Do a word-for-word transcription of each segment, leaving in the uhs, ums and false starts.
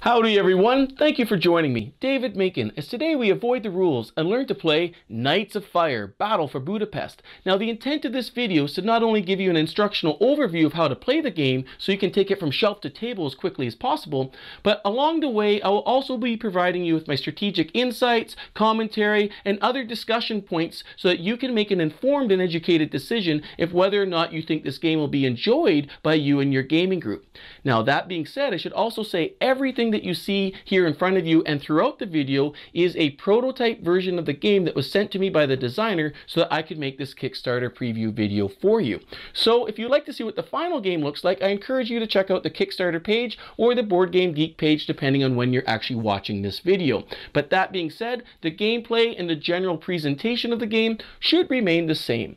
Howdy everyone, thank you for joining me, David Makin, as today we avoid the rules and learn to play Nights of Fire: Battle for Budapest. Now the intent of this video is to not only give you an instructional overview of how to play the game so you can take it from shelf to table as quickly as possible, but along the way I will also be providing you with my strategic insights, commentary, and other discussion points so that you can make an informed and educated decision if whether or not you think this game will be enjoyed by you and your gaming group. Now that being said, I should also say everything that you see here in front of you and throughout the video is a prototype version of the game that was sent to me by the designer so that I could make this Kickstarter preview video for you. So if you'd like to see what the final game looks like, I encourage you to check out the Kickstarter page or the Board Game Geek page depending on when you're actually watching this video. But that being said, the gameplay and the general presentation of the game should remain the same.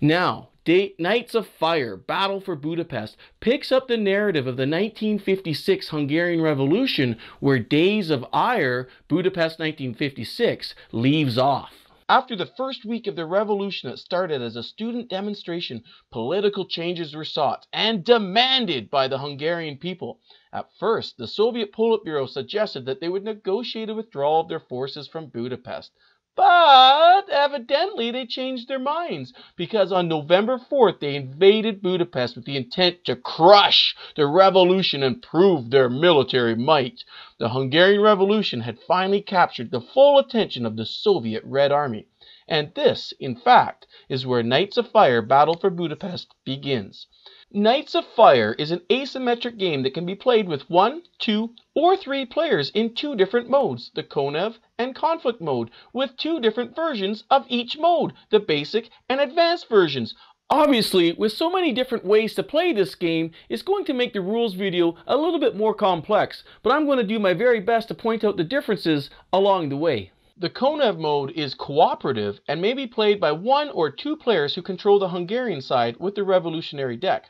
Now, Nights of Fire, Battle for Budapest picks up the narrative of the nineteen fifty-six Hungarian Revolution, where Days of Ire, Budapest nineteen fifty-six, leaves off. After the first week of the revolution that started as a student demonstration, political changes were sought and demanded by the Hungarian people. At first, the Soviet Politburo suggested that they would negotiate a withdrawal of their forces from Budapest. But evidently they changed their minds, because on November fourth they invaded Budapest with the intent to crush the revolution and prove their military might. The Hungarian Revolution had finally captured the full attention of the Soviet Red Army. And this, in fact, is where Nights of Fire: Battle for Budapest begins. Nights of Fire is an asymmetric game that can be played with one, two, or three players in two different modes, the Konev and Conflict mode, with two different versions of each mode, the basic and advanced versions. Obviously, with so many different ways to play this game, it's going to make the rules video a little bit more complex, but I'm going to do my very best to point out the differences along the way. The Konev mode is cooperative and may be played by one or two players who control the Hungarian side with the revolutionary deck.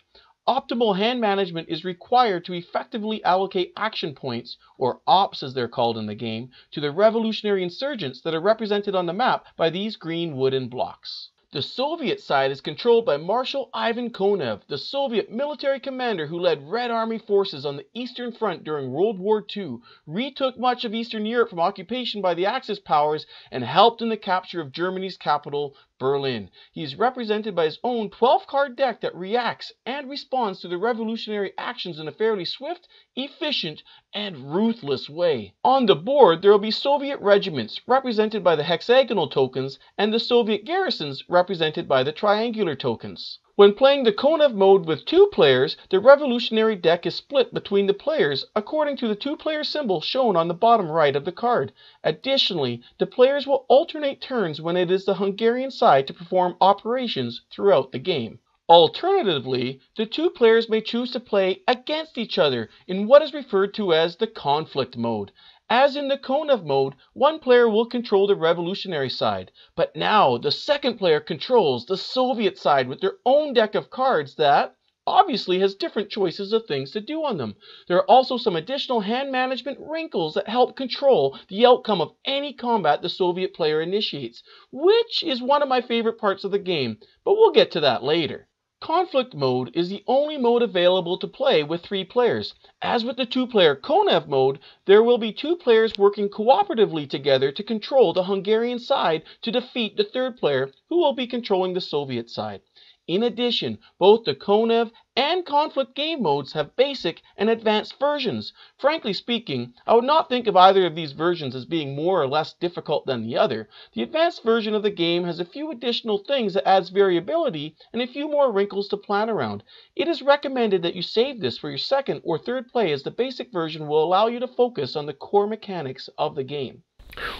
Optimal hand management is required to effectively allocate action points, or ops as they're called in the game, to the revolutionary insurgents that are represented on the map by these green wooden blocks. The Soviet side is controlled by Marshal Ivan Konev, the Soviet military commander who led Red Army forces on the Eastern Front during World War Two, retook much of Eastern Europe from occupation by the Axis powers, and helped in the capture of Germany's capital, Berlin. He is represented by his own twelve card deck that reacts and responds to the revolutionary actions in a fairly swift, efficient, and ruthless way. On the board, there will be Soviet regiments, represented by the hexagonal tokens, and the Soviet garrisons, represented by the triangular tokens. When playing the Konev mode with two players, the revolutionary deck is split between the players according to the two-player symbol shown on the bottom right of the card. Additionally, the players will alternate turns when it is the Hungarian side to perform operations throughout the game. Alternatively, the two players may choose to play against each other in what is referred to as the conflict mode. As in the Konev mode, one player will control the revolutionary side, but now the second player controls the Soviet side with their own deck of cards that, obviously, has different choices of things to do on them. There are also some additional hand management wrinkles that help control the outcome of any combat the Soviet player initiates, which is one of my favorite parts of the game, but we'll get to that later. Conflict mode is the only mode available to play with three players. As with the two-player Konev mode, there will be two players working cooperatively together to control the Hungarian side to defeat the third player, who will be controlling the Soviet side. In addition, both the Konev and Conflict game modes have basic and advanced versions. Frankly speaking, I would not think of either of these versions as being more or less difficult than the other. The advanced version of the game has a few additional things that adds variability and a few more wrinkles to plan around. It is recommended that you save this for your second or third play, as the basic version will allow you to focus on the core mechanics of the game.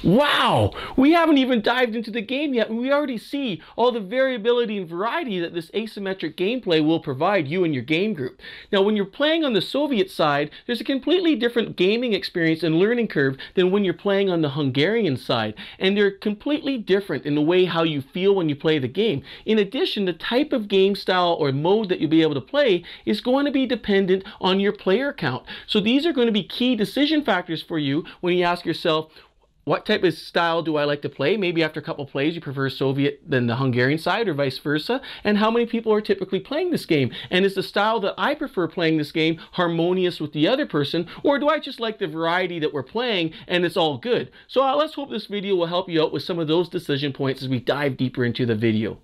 Wow! We haven't even dived into the game yet, and we already see all the variability and variety that this asymmetric gameplay will provide you and your game group. Now, when you're playing on the Soviet side, there's a completely different gaming experience and learning curve than when you're playing on the Hungarian side, and they're completely different in the way how you feel when you play the game. In addition, the type of game style or mode that you'll be able to play is going to be dependent on your player count. So these are going to be key decision factors for you when you ask yourself, what type of style do I like to play? Maybe after a couple plays you prefer Soviet than the Hungarian side or vice versa. And how many people are typically playing this game? And is the style that I prefer playing this game harmonious with the other person? Or do I just like the variety that we're playing and it's all good? So uh, let's hope this video will help you out with some of those decision points as we dive deeper into the video.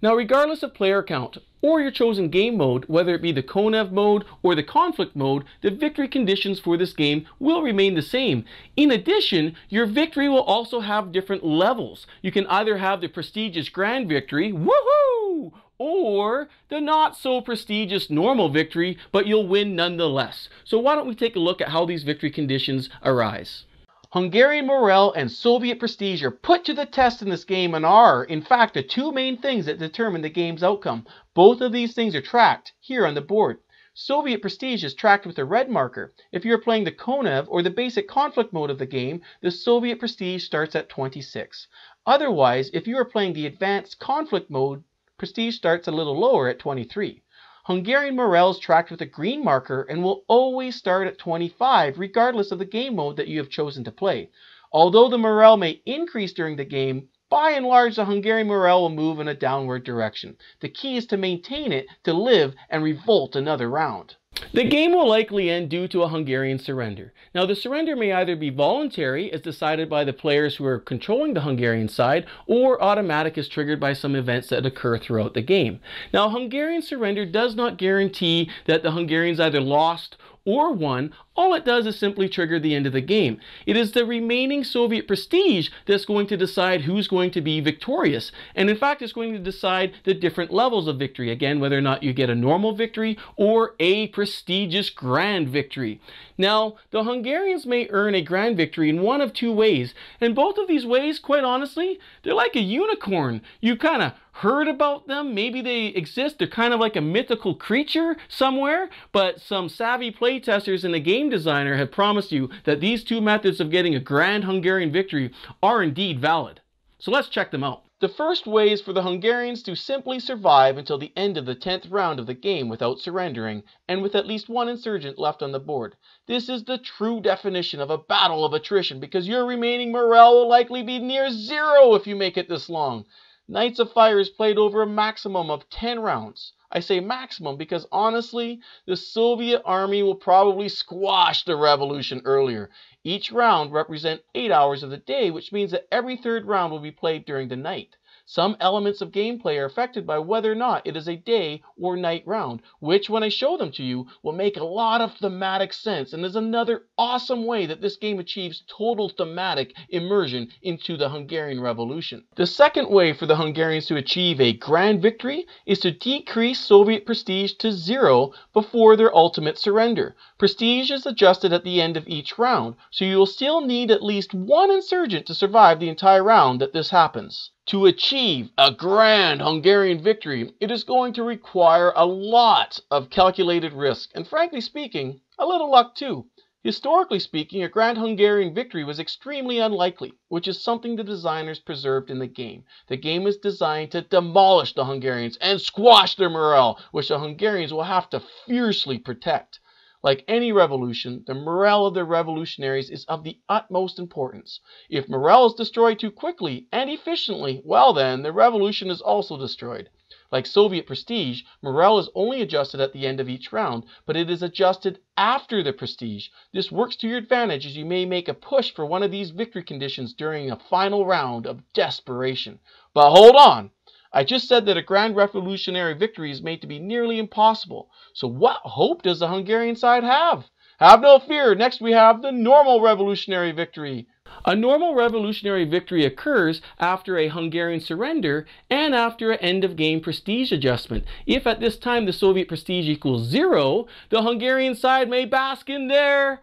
Now, regardless of player count or your chosen game mode, whether it be the Konev mode or the conflict mode, the victory conditions for this game will remain the same. In addition, your victory will also have different levels. You can either have the prestigious grand victory, woohoo, or the not so prestigious normal victory, but you'll win nonetheless. So why don't we take a look at how these victory conditions arise. Hungarian morale and Soviet prestige are put to the test in this game and are, in fact, the two main things that determine the game's outcome. Both of these things are tracked here on the board. Soviet prestige is tracked with a red marker. If you're playing the Konev or the basic conflict mode of the game, the Soviet prestige starts at twenty-six. Otherwise, if you are playing the advanced conflict mode, prestige starts a little lower at twenty-three. Hungarian morale is tracked with a green marker and will always start at twenty-five, regardless of the game mode that you have chosen to play. Although the morale may increase during the game, by and large the Hungarian morale will move in a downward direction. The key is to maintain it, to live, and revolt another round. The game will likely end due to a Hungarian surrender. Now, the surrender may either be voluntary, as decided by the players who are controlling the Hungarian side, or automatic, as triggered by some events that occur throughout the game. Now, Hungarian surrender does not guarantee that the Hungarians either lost or won. All it does is simply trigger the end of the game. It is the remaining Soviet prestige that's going to decide who's going to be victorious. And in fact, it's going to decide the different levels of victory. Again, whether or not you get a normal victory or a prestigious grand victory. Now, the Hungarians may earn a grand victory in one of two ways. And both of these ways, quite honestly, they're like a unicorn. You kind of heard about them, maybe they exist, they're kind of like a mythical creature somewhere, but some savvy playtesters and a game designer have promised you that these two methods of getting a grand Hungarian victory are indeed valid. So let's check them out. The first way is for the Hungarians to simply survive until the end of the tenth round of the game without surrendering, and with at least one insurgent left on the board. This is the true definition of a battle of attrition, because your remaining morale will likely be near zero if you make it this long. Nights of Fire is played over a maximum of ten rounds. I say maximum because, honestly, the Soviet army will probably squash the revolution earlier. Each round represents eight hours of the day, which means that every third round will be played during the night. Some elements of gameplay are affected by whether or not it is a day or night round, which, when I show them to you, will make a lot of thematic sense and is another awesome way that this game achieves total thematic immersion into the Hungarian Revolution. The second way for the Hungarians to achieve a grand victory is to decrease Soviet prestige to zero before their ultimate surrender. Prestige is adjusted at the end of each round, so you will still need at least one insurgent to survive the entire round that this happens. To achieve a grand Hungarian victory, it is going to require a lot of calculated risk, and frankly speaking, a little luck too. Historically speaking, a grand Hungarian victory was extremely unlikely, which is something the designers preserved in the game. The game is designed to demolish the Hungarians and squash their morale, which the Hungarians will have to fiercely protect. Like any revolution, the morale of the revolutionaries is of the utmost importance. If morale is destroyed too quickly and efficiently, well then, the revolution is also destroyed. Like Soviet prestige, morale is only adjusted at the end of each round, but it is adjusted after the prestige. This works to your advantage, as you may make a push for one of these victory conditions during a final round of desperation. But hold on! I just said that a grand revolutionary victory is made to be nearly impossible. So what hope does the Hungarian side have? Have no fear. Next we have the normal revolutionary victory. A normal revolutionary victory occurs after a Hungarian surrender and after an end-of-game prestige adjustment. If at this time the Soviet prestige equals zero, the Hungarian side may bask in their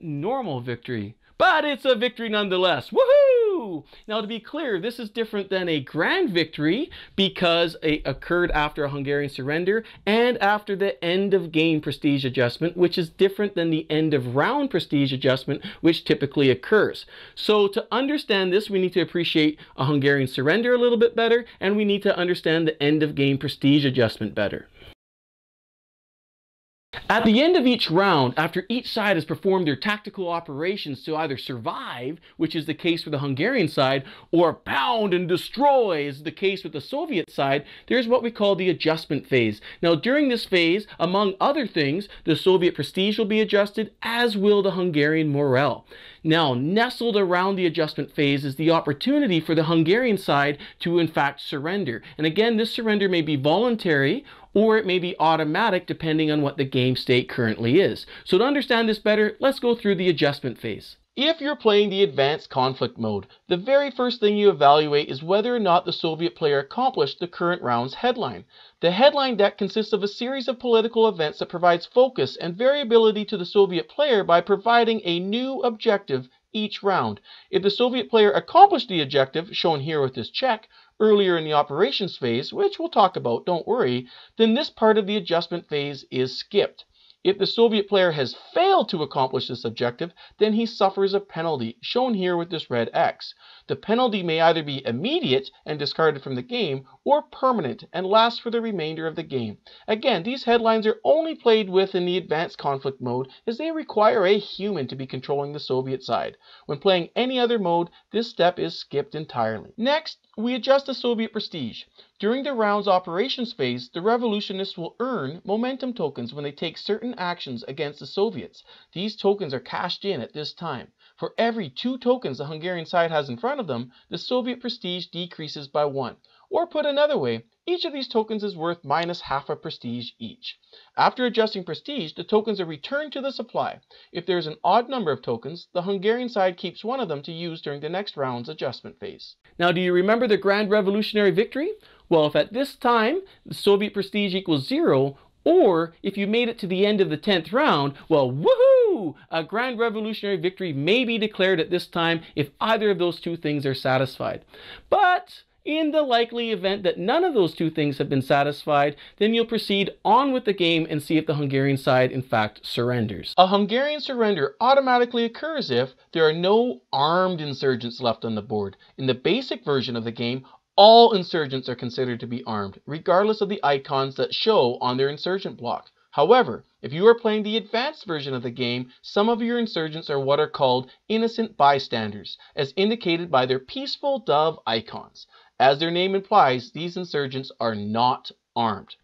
normal victory. But it's a victory nonetheless. Woohoo! Now, to be clear, this is different than a grand victory because it occurred after a Hungarian surrender and after the end of game prestige adjustment, which is different than the end of round prestige adjustment, which typically occurs. So to understand this, we need to appreciate a Hungarian surrender a little bit better, and we need to understand the end of game prestige adjustment better. At the end of each round, after each side has performed their tactical operations to either survive, which is the case for the Hungarian side, or pound and destroy, is the case with the Soviet side, there's what we call the adjustment phase. Now, during this phase, among other things, the Soviet prestige will be adjusted, as will the Hungarian morale. Now, nestled around the adjustment phase is the opportunity for the Hungarian side to, in fact, surrender. And again, this surrender may be voluntary, or it may be automatic, depending on what the game state currently is. So to understand this better, let's go through the adjustment phase. If you're playing the advanced conflict mode, the very first thing you evaluate is whether or not the Soviet player accomplished the current round's headline. The headline deck consists of a series of political events that provides focus and variability to the Soviet player by providing a new objective each round. If the Soviet player accomplished the objective, shown here with this check, earlier in the operations phase, which we'll talk about, don't worry, then this part of the adjustment phase is skipped. If the Soviet player has failed to accomplish this objective, then he suffers a penalty, shown here with this red X. The penalty may either be immediate and discarded from the game, or permanent and lasts for the remainder of the game. Again, these headlines are only played with in the advanced conflict mode, as they require a human to be controlling the Soviet side. When playing any other mode, this step is skipped entirely. Next, we adjust the Soviet prestige. During the round's operations phase, the revolutionists will earn momentum tokens when they take certain actions against the Soviets. These tokens are cashed in at this time. For every two tokens the Hungarian side has in front of them, the Soviet prestige decreases by one. Or put another way, each of these tokens is worth minus half a prestige each. After adjusting prestige, the tokens are returned to the supply. If there is an odd number of tokens, the Hungarian side keeps one of them to use during the next round's adjustment phase. Now, do you remember the Grand Revolutionary Victory? Well, if at this time the Soviet prestige equals zero, or if you made it to the end of the tenth round, well, woohoo! A Grand Revolutionary Victory may be declared at this time if either of those two things are satisfied. But in the likely event that none of those two things have been satisfied, then you'll proceed on with the game and see if the Hungarian side in fact surrenders. A Hungarian surrender automatically occurs if there are no armed insurgents left on the board. In the basic version of the game, all insurgents are considered to be armed, regardless of the icons that show on their insurgent block. However, if you are playing the advanced version of the game, some of your insurgents are what are called innocent bystanders, as indicated by their peaceful dove icons. As their name implies, these insurgents are not armed.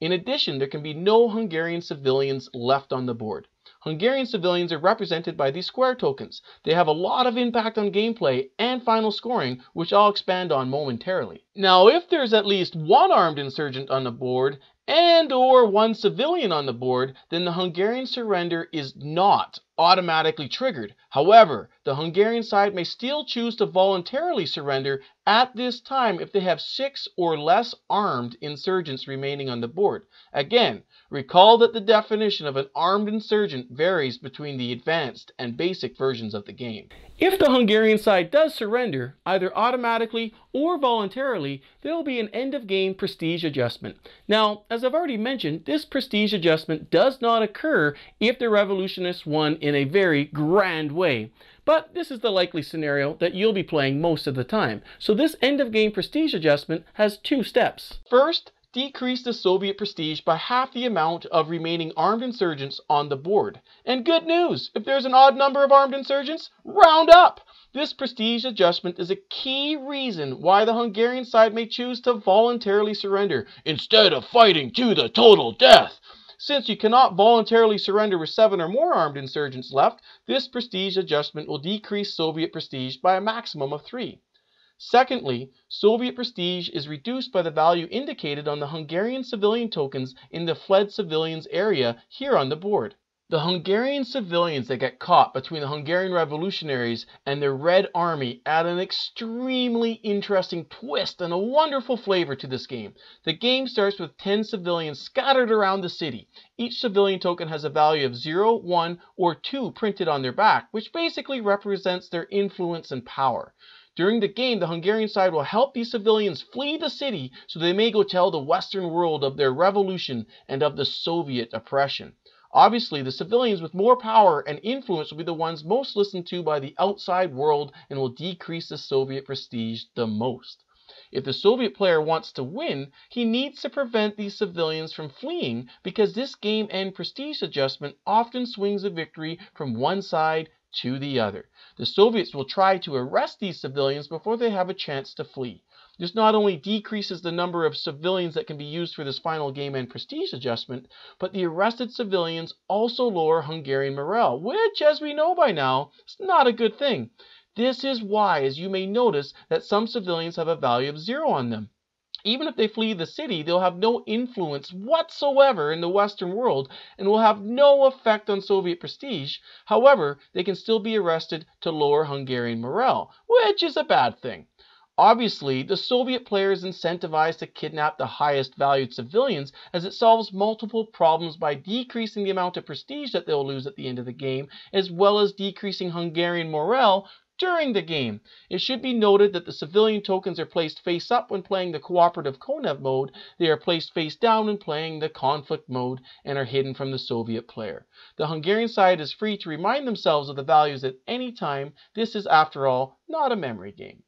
In addition, there can be no Hungarian civilians left on the board. Hungarian civilians are represented by these square tokens. They have a lot of impact on gameplay and final scoring, which I'll expand on momentarily. Now, if there's at least one armed insurgent on the board, and or one civilian on the board, then the Hungarian surrender is not automatically triggered. However, the Hungarian side may still choose to voluntarily surrender at this time if they have six or less armed insurgents remaining on the board. Again, recall that the definition of an armed insurgent varies between the advanced and basic versions of the game. If the Hungarian side does surrender, either automatically or voluntarily, there will be an end-of-game prestige adjustment. Now, as I've already mentioned, this prestige adjustment does not occur if the revolutionists won in a very grand way. But this is the likely scenario that you'll be playing most of the time. So this end-of-game prestige adjustment has two steps. First, decrease the Soviet prestige by half the amount of remaining armed insurgents on the board. And good news! If there's an odd number of armed insurgents, round up! This prestige adjustment is a key reason why the Hungarian side may choose to voluntarily surrender instead of fighting to the total death. Since you cannot voluntarily surrender with seven or more armed insurgents left, this prestige adjustment will decrease Soviet prestige by a maximum of three. Secondly, Soviet prestige is reduced by the value indicated on the Hungarian civilian tokens in the fled civilians area here on the board. The Hungarian civilians that get caught between the Hungarian revolutionaries and the Red Army add an extremely interesting twist and a wonderful flavor to this game. The game starts with ten civilians scattered around the city. Each civilian token has a value of zero, one, or two printed on their back, which basically represents their influence and power. During the game, the Hungarian side will help these civilians flee the city so they may go tell the Western world of their revolution and of the Soviet oppression. Obviously, the civilians with more power and influence will be the ones most listened to by the outside world and will decrease the Soviet prestige the most. If the Soviet player wants to win, he needs to prevent these civilians from fleeing, because this game and prestige adjustment often swings the victory from one side to the other. The Soviets will try to arrest these civilians before they have a chance to flee. This not only decreases the number of civilians that can be used for this final game and prestige adjustment, but the arrested civilians also lower Hungarian morale, which, as we know by now, is not a good thing. This is why, as you may notice, that some civilians have a value of zero on them. Even if they flee the city, they'll have no influence whatsoever in the Western world and will have no effect on Soviet prestige. However, they can still be arrested to lower Hungarian morale, which is a bad thing. Obviously, the Soviet player is incentivized to kidnap the highest valued civilians, as it solves multiple problems by decreasing the amount of prestige that they'll lose at the end of the game, as well as decreasing Hungarian morale during the game. It should be noted that the civilian tokens are placed face up when playing the cooperative Konev mode. They are placed face down when playing the conflict mode and are hidden from the Soviet player. The Hungarian side is free to remind themselves of the values at any time. This is, after all, not a memory game.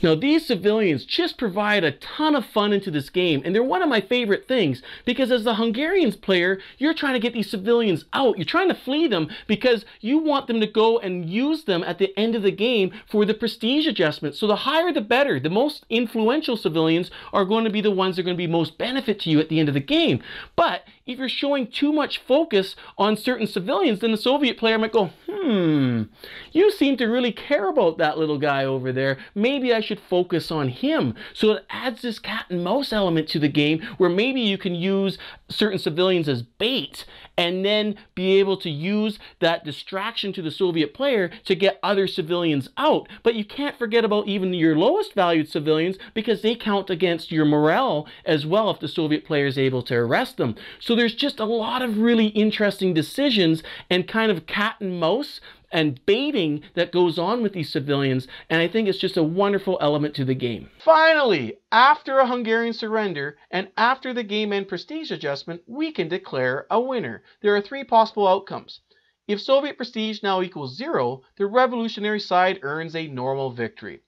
Now, these civilians just provide a ton of fun into this game, and they're one of my favorite things, because as the Hungarians player, you're trying to get these civilians out. You're trying to flee them because you want them to go and use them at the end of the game for the prestige adjustment. So the higher the better. The most influential civilians are going to be the ones that are going to be most benefit to you at the end of the game. But if you're showing too much focus on certain civilians, then the Soviet player might go, hmm, you seem to really care about that little guy over there. Maybe I should should focus on him. So it adds this cat and mouse element to the game where maybe you can use certain civilians as bait and then be able to use that distraction to the Soviet player to get other civilians out. But you can't forget about even your lowest valued civilians, because they count against your morale as well if the Soviet player is able to arrest them. So there's just a lot of really interesting decisions and kind of cat and mouse and baiting that goes on with these civilians, and I think it's just a wonderful element to the game. Finally, after a Hungarian surrender and after the game and prestige adjustment, we can declare a winner. There are three possible outcomes. If Soviet prestige now equals zero, the revolutionary side earns a normal victory.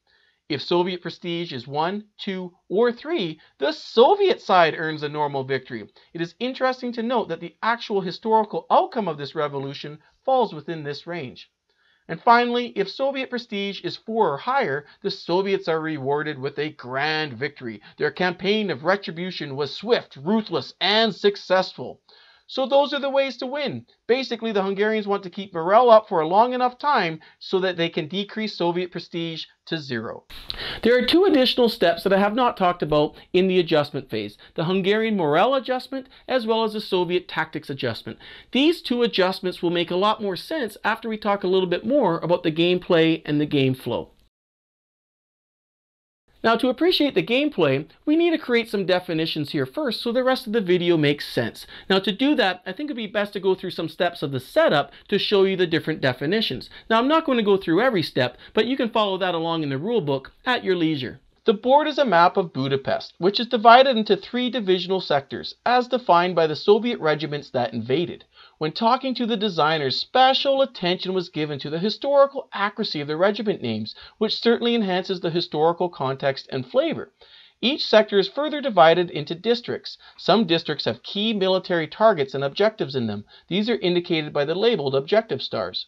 If Soviet prestige is one, two, or three, the Soviet side earns a normal victory. It is interesting to note that the actual historical outcome of this revolution falls within this range. And finally, if Soviet prestige is four or higher, the Soviets are rewarded with a grand victory. Their campaign of retribution was swift, ruthless, and successful. So those are the ways to win. Basically, the Hungarians want to keep morale up for a long enough time so that they can decrease Soviet prestige to zero. There are two additional steps that I have not talked about in the adjustment phase: the Hungarian morale adjustment as well as the Soviet tactics adjustment. These two adjustments will make a lot more sense after we talk a little bit more about the gameplay and the game flow. Now, to appreciate the gameplay, we need to create some definitions here first so the rest of the video makes sense. Now, to do that, I think it'd be best to go through some steps of the setup to show you the different definitions. Now, I'm not going to go through every step, but you can follow that along in the rule book at your leisure. The board is a map of Budapest, which is divided into three divisional sectors, as defined by the Soviet regiments that invaded. When talking to the designers, special attention was given to the historical accuracy of the regiment names, which certainly enhances the historical context and flavor. Each sector is further divided into districts. Some districts have key military targets and objectives in them. These are indicated by the labeled objective stars.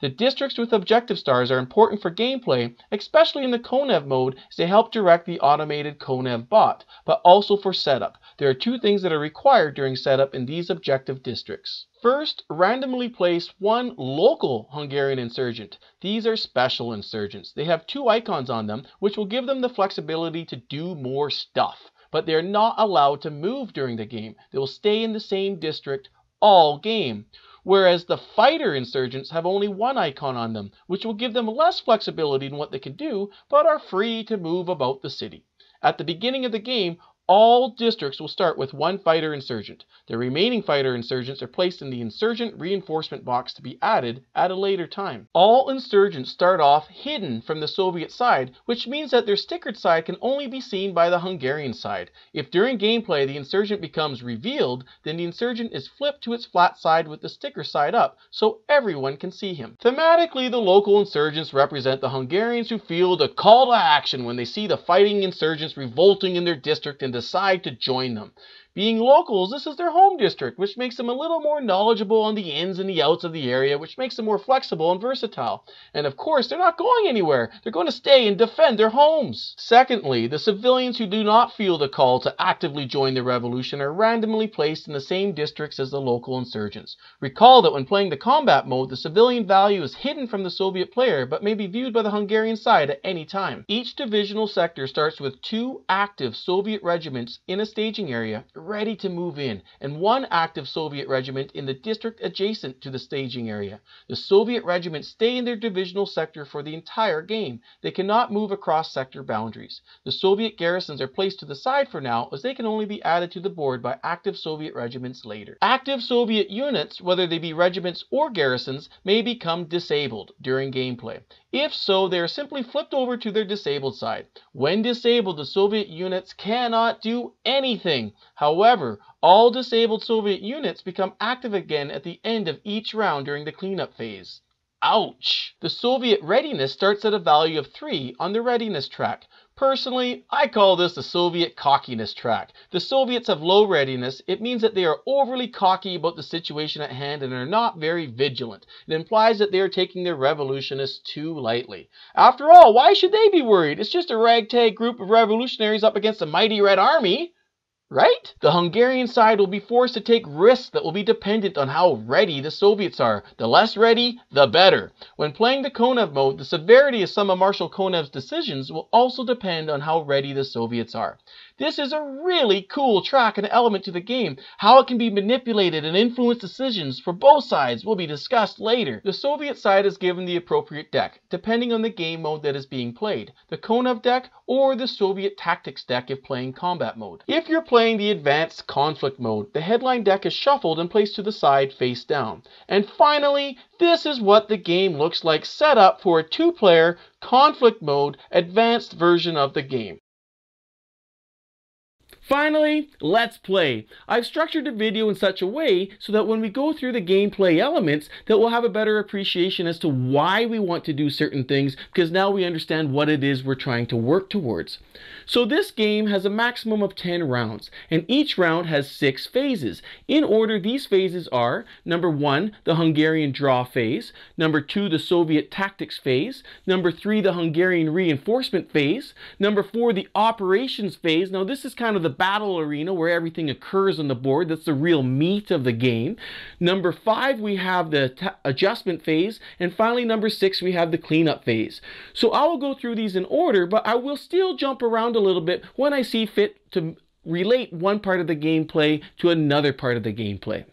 The districts with objective stars are important for gameplay, especially in the Konev mode, as they help direct the automated Konev bot, but also for setup. There are two things that are required during setup in these objective districts. First, randomly place one local Hungarian insurgent. These are special insurgents. They have two icons on them, which will give them the flexibility to do more stuff, but they are not allowed to move during the game. They will stay in the same district all game. Whereas the fighter insurgents have only one icon on them, which will give them less flexibility in what they can do, but are free to move about the city. At the beginning of the game, All districts will start with one fighter insurgent. The remaining fighter insurgents are placed in the insurgent reinforcement box to be added at a later time. All insurgents start off hidden from the Soviet side, which means that their stickered side can only be seen by the Hungarian side. If during gameplay the insurgent becomes revealed, then the insurgent is flipped to its flat side with the sticker side up, so everyone can see him. Thematically, the local insurgents represent the Hungarians who feel the call to action when they see the fighting insurgents revolting in their district and decide to join them. Being locals, this is their home district, which makes them a little more knowledgeable on the ins and the outs of the area, which makes them more flexible and versatile. And of course, they're not going anywhere. They're going to stay and defend their homes. Secondly, the civilians who do not feel the call to actively join the revolution are randomly placed in the same districts as the local insurgents. Recall that when playing the combat mode, the civilian value is hidden from the Soviet player, but may be viewed by the Hungarian side at any time. Each divisional sector starts with two active Soviet regiments in a staging area, ready to move in, and one active Soviet regiment in the district adjacent to the staging area. The Soviet regiments stay in their divisional sector for the entire game. They cannot move across sector boundaries. The Soviet garrisons are placed to the side for now, as they can only be added to the board by active Soviet regiments later. Active Soviet units, whether they be regiments or garrisons, may become disabled during gameplay. If so, they are simply flipped over to their disabled side. When disabled, the Soviet units cannot do anything. However, all disabled Soviet units become active again at the end of each round during the cleanup phase. Ouch! The Soviet readiness starts at a value of three on the readiness track. Personally, I call this the Soviet cockiness track. The Soviets have low readiness. It means that they are overly cocky about the situation at hand and are not very vigilant. It implies that they are taking their revolutionists too lightly. After all, why should they be worried? It's just a ragtag group of revolutionaries up against a mighty Red Army. Right? The Hungarian side will be forced to take risks that will be dependent on how ready the Soviets are. The less ready, the better. When playing the Konev mode, the severity of some of Marshal Konev's decisions will also depend on how ready the Soviets are. This is a really cool track and element to the game. How it can be manipulated and influence decisions for both sides will be discussed later. The Soviet side is given the appropriate deck, depending on the game mode that is being played. The Konev deck or the Soviet tactics deck if playing combat mode. If you're playing the advanced conflict mode, the headline deck is shuffled and placed to the side face down. And finally, this is what the game looks like set up for a two-player conflict mode advanced version of the game. Finally, let's play. I've structured the video in such a way so that when we go through the gameplay elements, that we'll have a better appreciation as to why we want to do certain things, because now we understand what it is we're trying to work towards. So this game has a maximum of ten rounds, and each round has six phases. In order, these phases are, number one, the Hungarian draw phase, number two, the Soviet tactics phase, number three, the Hungarian reinforcement phase, number four, the operations phase. Now this is kind of the battle arena where everything occurs on the board. That's the real meat of the game. Number five, we have the adjustment phase, and finally number six, we have the cleanup phase. So I will go through these in order, but I will still jump around a little bit when I see fit to relate one part of the gameplay to another part of the gameplay.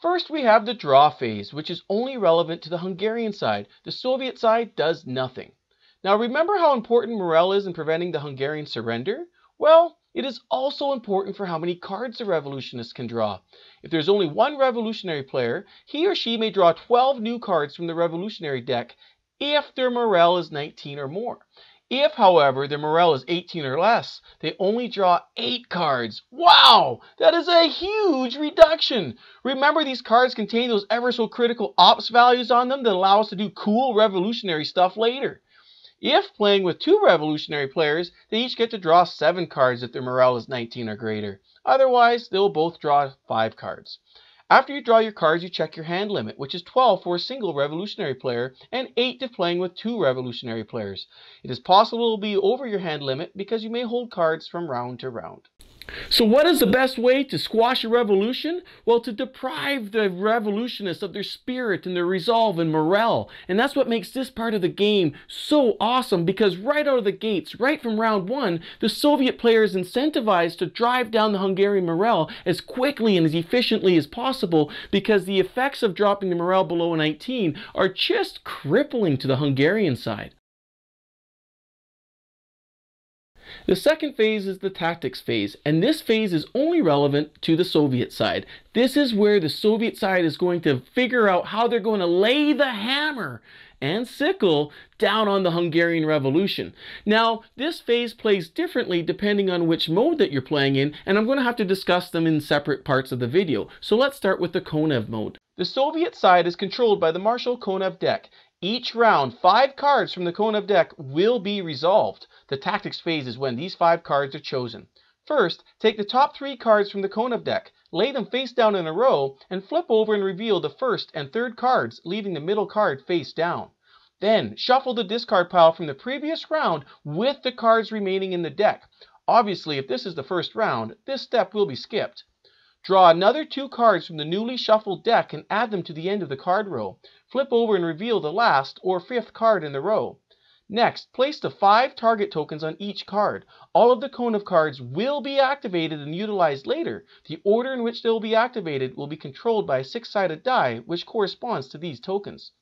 First, we have the draw phase, which is only relevant to the Hungarian side. The Soviet side does nothing. Now remember how important morale is in preventing the Hungarian surrender? Well, it is also important for how many cards the revolutionists can draw. If there's only one revolutionary player, he or she may draw twelve new cards from the revolutionary deck if their morale is nineteen or more. If, however, their morale is eighteen or less, they only draw eight cards. Wow! That is a huge reduction! Remember, these cards contain those ever so critical ops values on them that allow us to do cool revolutionary stuff later. If playing with two revolutionary players, they each get to draw seven cards if their morale is nineteen or greater. Otherwise, they'll both draw five cards. After you draw your cards, you check your hand limit, which is twelve for a single revolutionary player and eight if playing with two revolutionary players. It is possible it will be over your hand limit because you may hold cards from round to round. So what is the best way to squash a revolution? Well, to deprive the revolutionists of their spirit and their resolve and morale. And that's what makes this part of the game so awesome, because right out of the gates, right from round one, the Soviet player is incentivized to drive down the Hungarian morale as quickly and as efficiently as possible, because the effects of dropping the morale below nineteen are just crippling to the Hungarian side. The second phase is the tactics phase, and this phase is only relevant to the Soviet side. This is where the Soviet side is going to figure out how they're going to lay the hammer and sickle down on the Hungarian Revolution. Now, this phase plays differently depending on which mode that you're playing in, and I'm going to have to discuss them in separate parts of the video. So let's start with the Konev mode. The Soviet side is controlled by the Marshal Konev deck. Each round, five cards from the Konev deck will be resolved. The tactics phase is when these five cards are chosen. First, take the top three cards from the Konev deck, lay them face down in a row, and flip over and reveal the first and third cards, leaving the middle card face down. Then, shuffle the discard pile from the previous round with the cards remaining in the deck. Obviously, if this is the first round, this step will be skipped. Draw another two cards from the newly shuffled deck and add them to the end of the card row. Flip over and reveal the last or fifth card in the row. Next, place the five target tokens on each card. All of the Konev cards will be activated and utilized later. The order in which they will be activated will be controlled by a six-sided die, which corresponds to these tokens.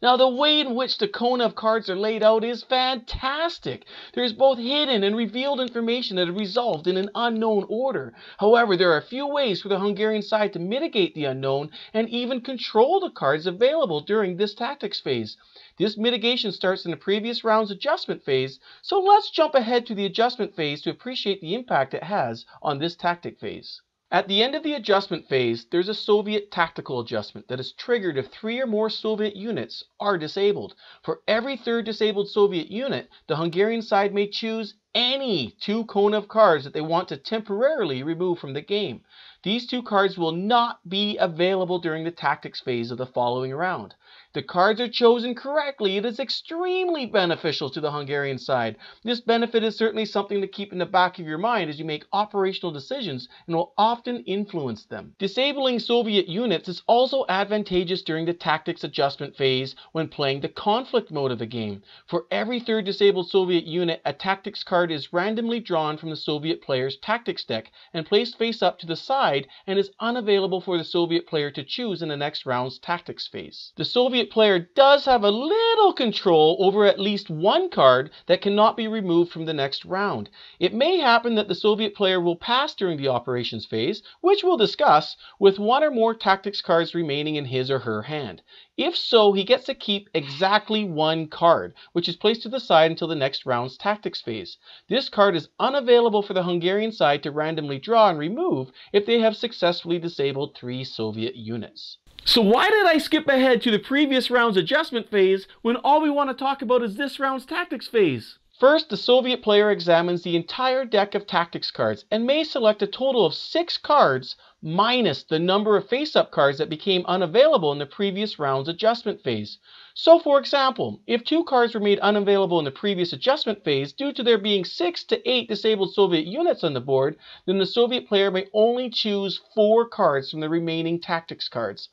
Now, the way in which the Konev cards are laid out is fantastic. There is both hidden and revealed information that is resolved in an unknown order. However, there are a few ways for the Hungarian side to mitigate the unknown and even control the cards available during this tactics phase. This mitigation starts in the previous round's adjustment phase, so let's jump ahead to the adjustment phase to appreciate the impact it has on this tactic phase. At the end of the adjustment phase, there's a Soviet tactical adjustment that is triggered if three or more Soviet units are disabled. For every third disabled Soviet unit, the Hungarian side may choose any two Konev cards that they want to temporarily remove from the game. These two cards will not be available during the tactics phase of the following round. If the cards are chosen correctly, it is extremely beneficial to the Hungarian side. This benefit is certainly something to keep in the back of your mind as you make operational decisions and will often influence them. Disabling Soviet units is also advantageous during the tactics adjustment phase when playing the conflict mode of the game. For every third disabled Soviet unit, a tactics card is randomly drawn from the Soviet player's tactics deck and placed face up to the side and is unavailable for the Soviet player to choose in the next round's tactics phase. The Soviet The player does have a little control over at least one card that cannot be removed from the next round. It may happen that the Soviet player will pass during the operations phase, which we'll discuss, with one or more tactics cards remaining in his or her hand. If so, he gets to keep exactly one card, which is placed to the side until the next round's tactics phase. This card is unavailable for the Hungarian side to randomly draw and remove if they have successfully disabled three Soviet units. So why did I skip ahead to the previous round's adjustment phase when all we want to talk about is this round's tactics phase? First, the Soviet player examines the entire deck of tactics cards and may select a total of six cards minus the number of face-up cards that became unavailable in the previous round's adjustment phase. So, for example, if two cards were made unavailable in the previous adjustment phase due to there being six to eight disabled Soviet units on the board, then the Soviet player may only choose four cards from the remaining tactics cards.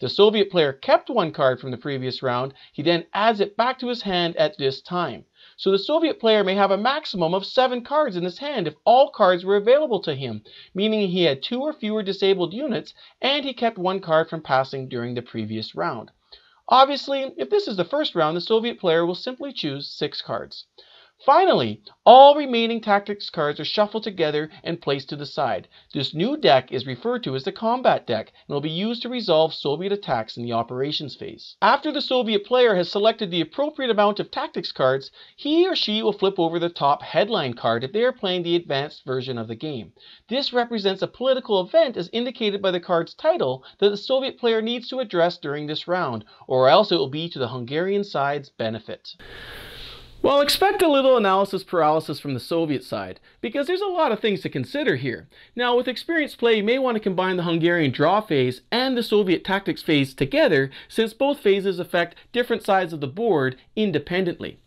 The Soviet player kept one card from the previous round. He then adds it back to his hand at this time. So the Soviet player may have a maximum of seven cards in his hand if all cards were available to him, meaning he had two or fewer disabled units and he kept one card from passing during the previous round. Obviously, if this is the first round, the Soviet player will simply choose six cards. Finally, all remaining tactics cards are shuffled together and placed to the side. This new deck is referred to as the combat deck and will be used to resolve Soviet attacks in the operations phase. After the Soviet player has selected the appropriate amount of tactics cards, he or she will flip over the top headline card if they are playing the advanced version of the game. This represents a political event as indicated by the card's title that the Soviet player needs to address during this round, or else it will be to the Hungarian side's benefit. Well, expect a little analysis paralysis from the Soviet side, because there's a lot of things to consider here. Now, with experienced play, you may want to combine the Hungarian draw phase and the Soviet tactics phase together, since both phases affect different sides of the board independently.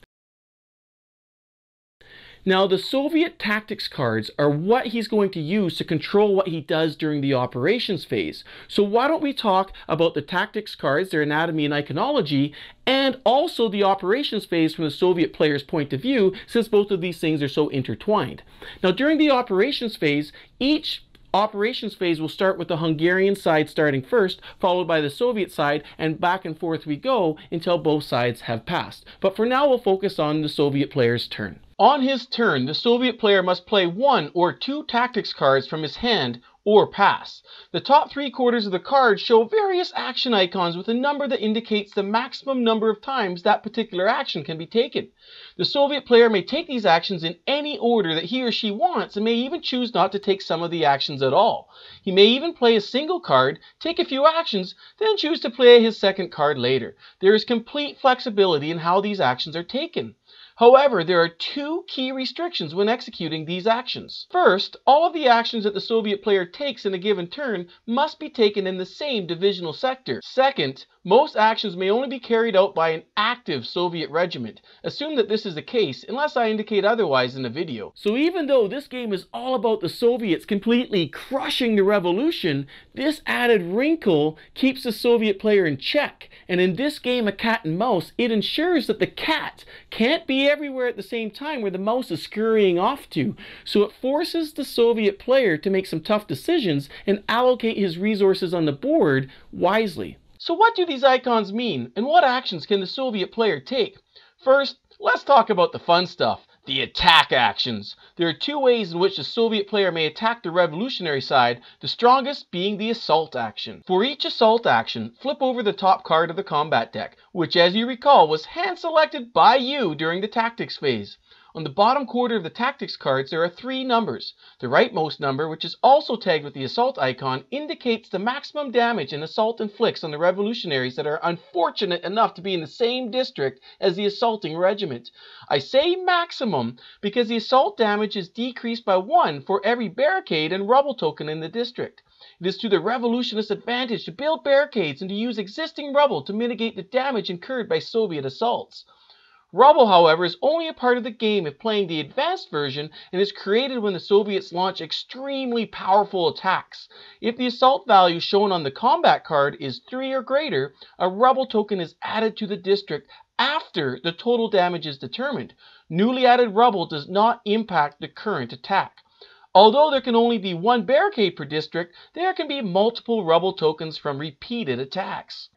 Now, the Soviet tactics cards are what he's going to use to control what he does during the operations phase. So why don't we talk about the tactics cards, their anatomy and iconology, and also the operations phase from the Soviet player's point of view, since both of these things are so intertwined. Now, during the operations phase, each operations phase will start with the Hungarian side starting first, followed by the Soviet side, and back and forth we go until both sides have passed. But for now, we'll focus on the Soviet player's turn. On his turn, the Soviet player must play one or two tactics cards from his hand or pass. The top three quarters of the card show various action icons with a number that indicates the maximum number of times that particular action can be taken. The Soviet player may take these actions in any order that he or she wants and may even choose not to take some of the actions at all. He may even play a single card, take a few actions, then choose to play his second card later. There is complete flexibility in how these actions are taken. However, there are two key restrictions when executing these actions. First, all of the actions that the Soviet player takes in a given turn must be taken in the same divisional sector. Second, most actions may only be carried out by an active Soviet regiment. Assume that this is the case, unless I indicate otherwise in the video. So even though this game is all about the Soviets completely crushing the revolution, this added wrinkle keeps the Soviet player in check. And in this game of cat and mouse, it ensures that the cat can't be everywhere at the same time where the mouse is scurrying off to. So it forces the Soviet player to make some tough decisions and allocate his resources on the board wisely. So what do these icons mean, and what actions can the Soviet player take? First, let's talk about the fun stuff. The attack actions. There are two ways in which the Soviet player may attack the revolutionary side, the strongest being the assault action. For each assault action, flip over the top card of the combat deck, which as you recall was hand selected by you during the tactics phase. On the bottom quarter of the tactics cards, there are three numbers. The rightmost number, which is also tagged with the assault icon, indicates the maximum damage an assault inflicts on the revolutionaries that are unfortunate enough to be in the same district as the assaulting regiment. I say maximum because the assault damage is decreased by one for every barricade and rubble token in the district. It is to the revolutionists' advantage to build barricades and to use existing rubble to mitigate the damage incurred by Soviet assaults. Rubble, however, is only a part of the game if playing the advanced version and is created when the Soviets launch extremely powerful attacks. If the assault value shown on the combat card is three or greater, a rubble token is added to the district after the total damage is determined. Newly added rubble does not impact the current attack. Although there can only be one barricade per district, there can be multiple rubble tokens from repeated attacks.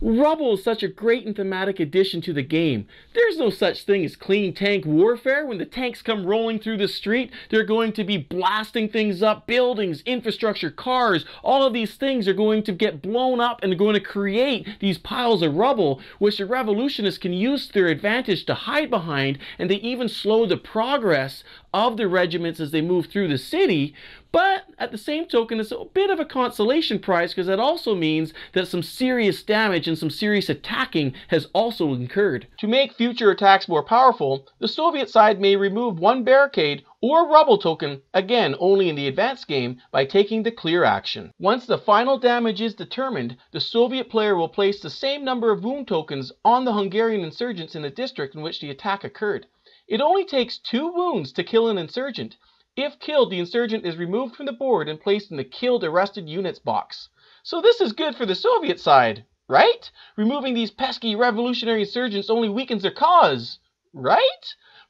Rubble is such a great and thematic addition to the game. There's no such thing as clean tank warfare. When the tanks come rolling through the street, they're going to be blasting things up, buildings, infrastructure, cars. All of these things are going to get blown up and going to create these piles of rubble, which the revolutionists can use to their advantage to hide behind, and they even slow the progress of the regiments as they move through the city. But at the same token, it's a bit of a consolation prize because that also means that some serious damage and some serious attacking has also incurred. To make future attacks more powerful, the Soviet side may remove one barricade or rubble token, again only in the advanced game, by taking the clear action. Once the final damage is determined, the Soviet player will place the same number of wound tokens on the Hungarian insurgents in the district in which the attack occurred. It only takes two wounds to kill an insurgent. If killed, the insurgent is removed from the board and placed in the killed arrested units box. So this is good for the Soviet side, right? Removing these pesky revolutionary insurgents only weakens their cause, right?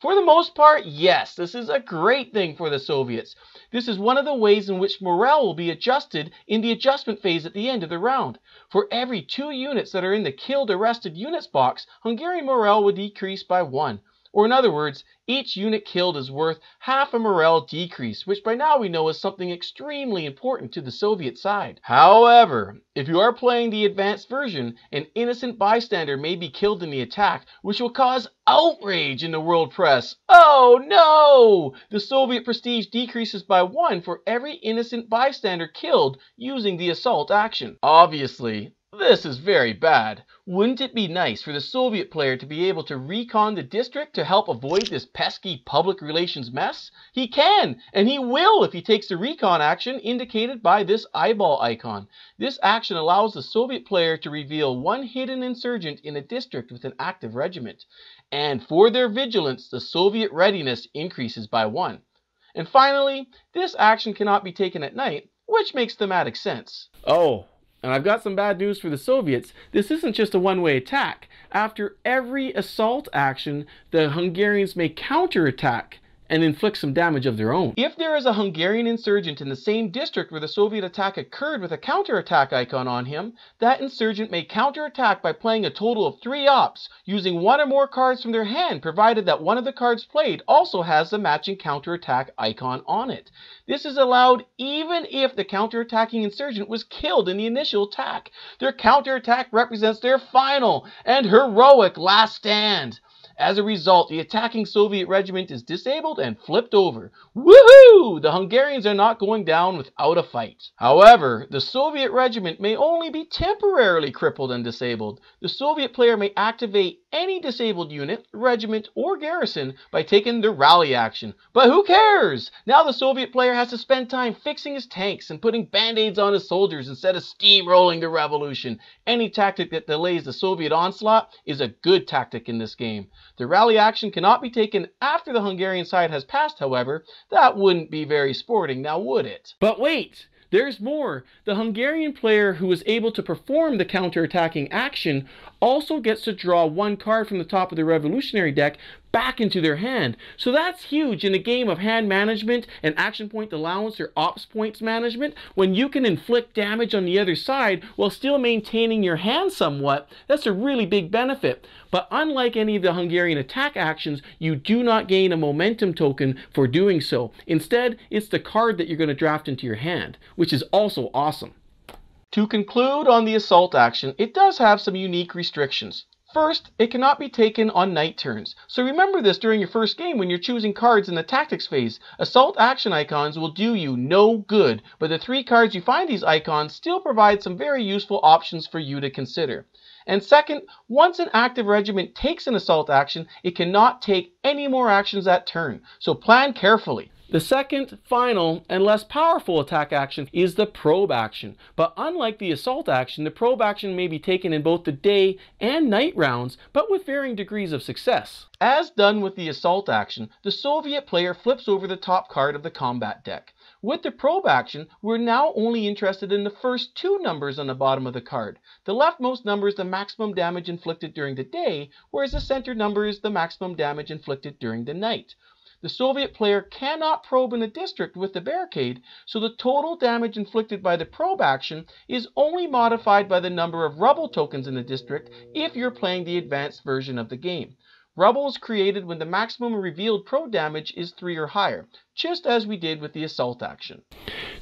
For the most part, yes, this is a great thing for the Soviets. This is one of the ways in which morale will be adjusted in the adjustment phase at the end of the round. For every two units that are in the killed arrested units box, Hungarian morale would decrease by one. Or in other words, each unit killed is worth half a morale decrease, which by now we know is something extremely important to the Soviet side. However, if you are playing the advanced version, an innocent bystander may be killed in the attack, which will cause outrage in the world press. Oh no! The Soviet prestige decreases by one for every innocent bystander killed using the assault action. Obviously, this is very bad. Wouldn't it be nice for the Soviet player to be able to recon the district to help avoid this pesky public relations mess? He can, and he will if he takes the recon action indicated by this eyeball icon. This action allows the Soviet player to reveal one hidden insurgent in a district with an active regiment. And for their vigilance, the Soviet readiness increases by one. And finally, this action cannot be taken at night, which makes thematic sense. Oh. And I've got some bad news for the Soviets. This isn't just a one-way attack. After every assault action, the Hungarians may counterattack. and inflict some damage of their own. If there is a Hungarian insurgent in the same district where the Soviet attack occurred with a counterattack icon on him, that insurgent may counterattack by playing a total of three ops, using one or more cards from their hand, provided that one of the cards played also has the matching counterattack icon on it. This is allowed even if the counterattacking insurgent was killed in the initial attack. Their counterattack represents their final and heroic last stand. As a result, the attacking Soviet regiment is disabled and flipped over. Woohoo! The Hungarians are not going down without a fight. However, the Soviet regiment may only be temporarily crippled and disabled. The Soviet player may activate any disabled unit, regiment, or garrison by taking the rally action. But who cares? Now the Soviet player has to spend time fixing his tanks and putting band-aids on his soldiers instead of steamrolling the revolution. Any tactic that delays the Soviet onslaught is a good tactic in this game. The rally action cannot be taken after the Hungarian side has passed, however. That wouldn't be very sporting, now would it? But wait! There's more. The Hungarian player who is able to perform the counter-attacking action also gets to draw one card from the top of the revolutionary deck back into their hand. So that's huge in a game of hand management and action point allowance or ops points management. When you can inflict damage on the other side while still maintaining your hand somewhat, that's a really big benefit. But unlike any of the Hungarian attack actions, you do not gain a momentum token for doing so. Instead, it's the card that you're going to draft into your hand, which is also awesome. To conclude on the assault action, it does have some unique restrictions. First, it cannot be taken on night turns, so remember this during your first game when you're choosing cards in the tactics phase. Assault action icons will do you no good, but the three cards you find these icons still provide some very useful options for you to consider. And second, once an active regiment takes an assault action, it cannot take any more actions that turn, so plan carefully. The second, final, and less powerful attack action is the probe action. But unlike the assault action, the probe action may be taken in both the day and night rounds, but with varying degrees of success. As done with the assault action, the Soviet player flips over the top card of the combat deck. With the probe action, we're now only interested in the first two numbers on the bottom of the card. The leftmost number is the maximum damage inflicted during the day, whereas the center number is the maximum damage inflicted during the night. The Soviet player cannot probe in a district with the barricade, so the total damage inflicted by the probe action is only modified by the number of rubble tokens in the district if you're playing the advanced version of the game. Rubble is created when the maximum revealed probe damage is three or higher, just as we did with the assault action.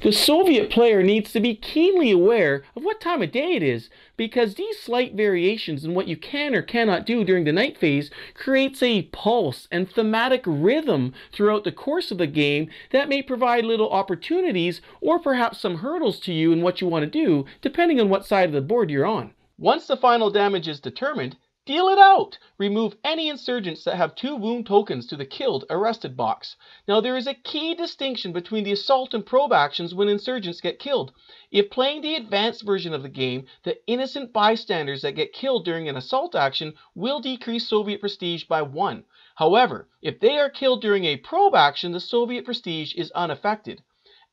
The Soviet player needs to be keenly aware of what time of day it is, because these slight variations in what you can or cannot do during the night phase creates a pulse and thematic rhythm throughout the course of the game that may provide little opportunities or perhaps some hurdles to you in what you want to do, depending on what side of the board you're on. Once the final damage is determined, deal it out! Remove any insurgents that have two wound tokens to the killed arrested box. Now there is a key distinction between the assault and probe actions when insurgents get killed. If playing the advanced version of the game, the innocent bystanders that get killed during an assault action will decrease Soviet prestige by one. However, if they are killed during a probe action, the Soviet prestige is unaffected.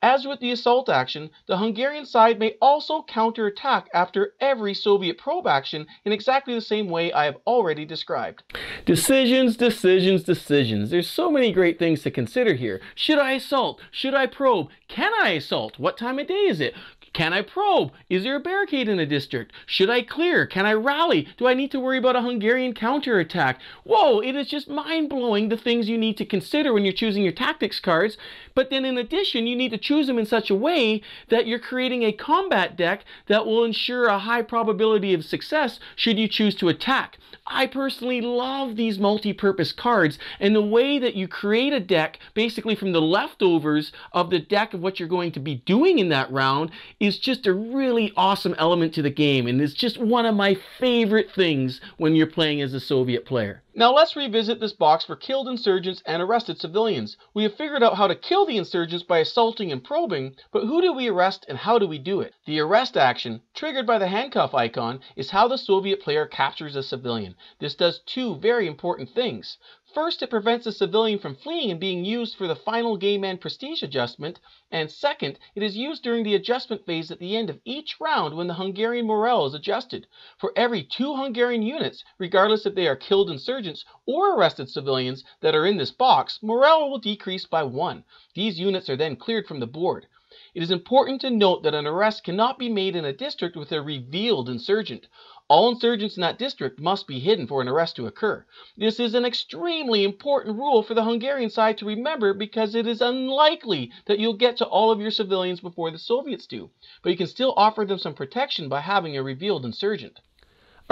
As with the assault action, the Hungarian side may also counterattack after every Soviet probe action in exactly the same way I have already described. Decisions, decisions, decisions. There's so many great things to consider here. Should I assault? Should I probe? Can I assault? What time of day is it? Can I probe? Is there a barricade in the district? Should I clear? Can I rally? Do I need to worry about a Hungarian counterattack? Whoa, it is just mind-blowing the things you need to consider when you're choosing your tactics cards. But then in addition, you need to choose them in such a way that you're creating a combat deck that will ensure a high probability of success should you choose to attack. I personally love these multi-purpose cards and the way that you create a deck basically from the leftovers of the deck of what you're going to be doing in that round is just a really awesome element to the game, and it's just one of my favorite things when you're playing as a Soviet player. Now let's revisit this box for killed insurgents and arrested civilians. We have figured out how to kill the insurgents by assaulting and probing, but who do we arrest and how do we do it? The arrest action, triggered by the handcuff icon, is how the Soviet player captures a civilian. This does two very important things. First, it prevents a civilian from fleeing and being used for the final game and prestige adjustment, and second, it is used during the adjustment phase at the end of each round when the Hungarian morale is adjusted. For every two Hungarian units, regardless if they are killed insurgents agents or arrested civilians that are in this box, morale will decrease by one. These units are then cleared from the board. It is important to note that an arrest cannot be made in a district with a revealed insurgent. All insurgents in that district must be hidden for an arrest to occur. This is an extremely important rule for the Hungarian side to remember, because it is unlikely that you'll get to all of your civilians before the Soviets do, but you can still offer them some protection by having a revealed insurgent.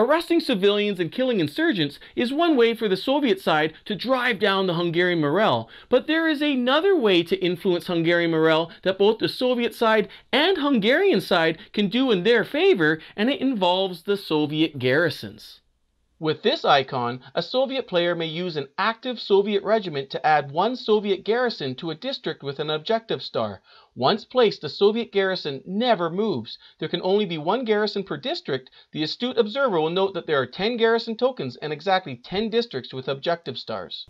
Arresting civilians and killing insurgents is one way for the Soviet side to drive down the Hungarian morale, but there is another way to influence Hungarian morale that both the Soviet side and Hungarian side can do in their favor, and it involves the Soviet garrisons. With this icon, a Soviet player may use an active Soviet regiment to add one Soviet garrison to a district with an objective star. Once placed, the Soviet garrison never moves. There can only be one garrison per district. The astute observer will note that there are ten garrison tokens and exactly ten districts with objective stars.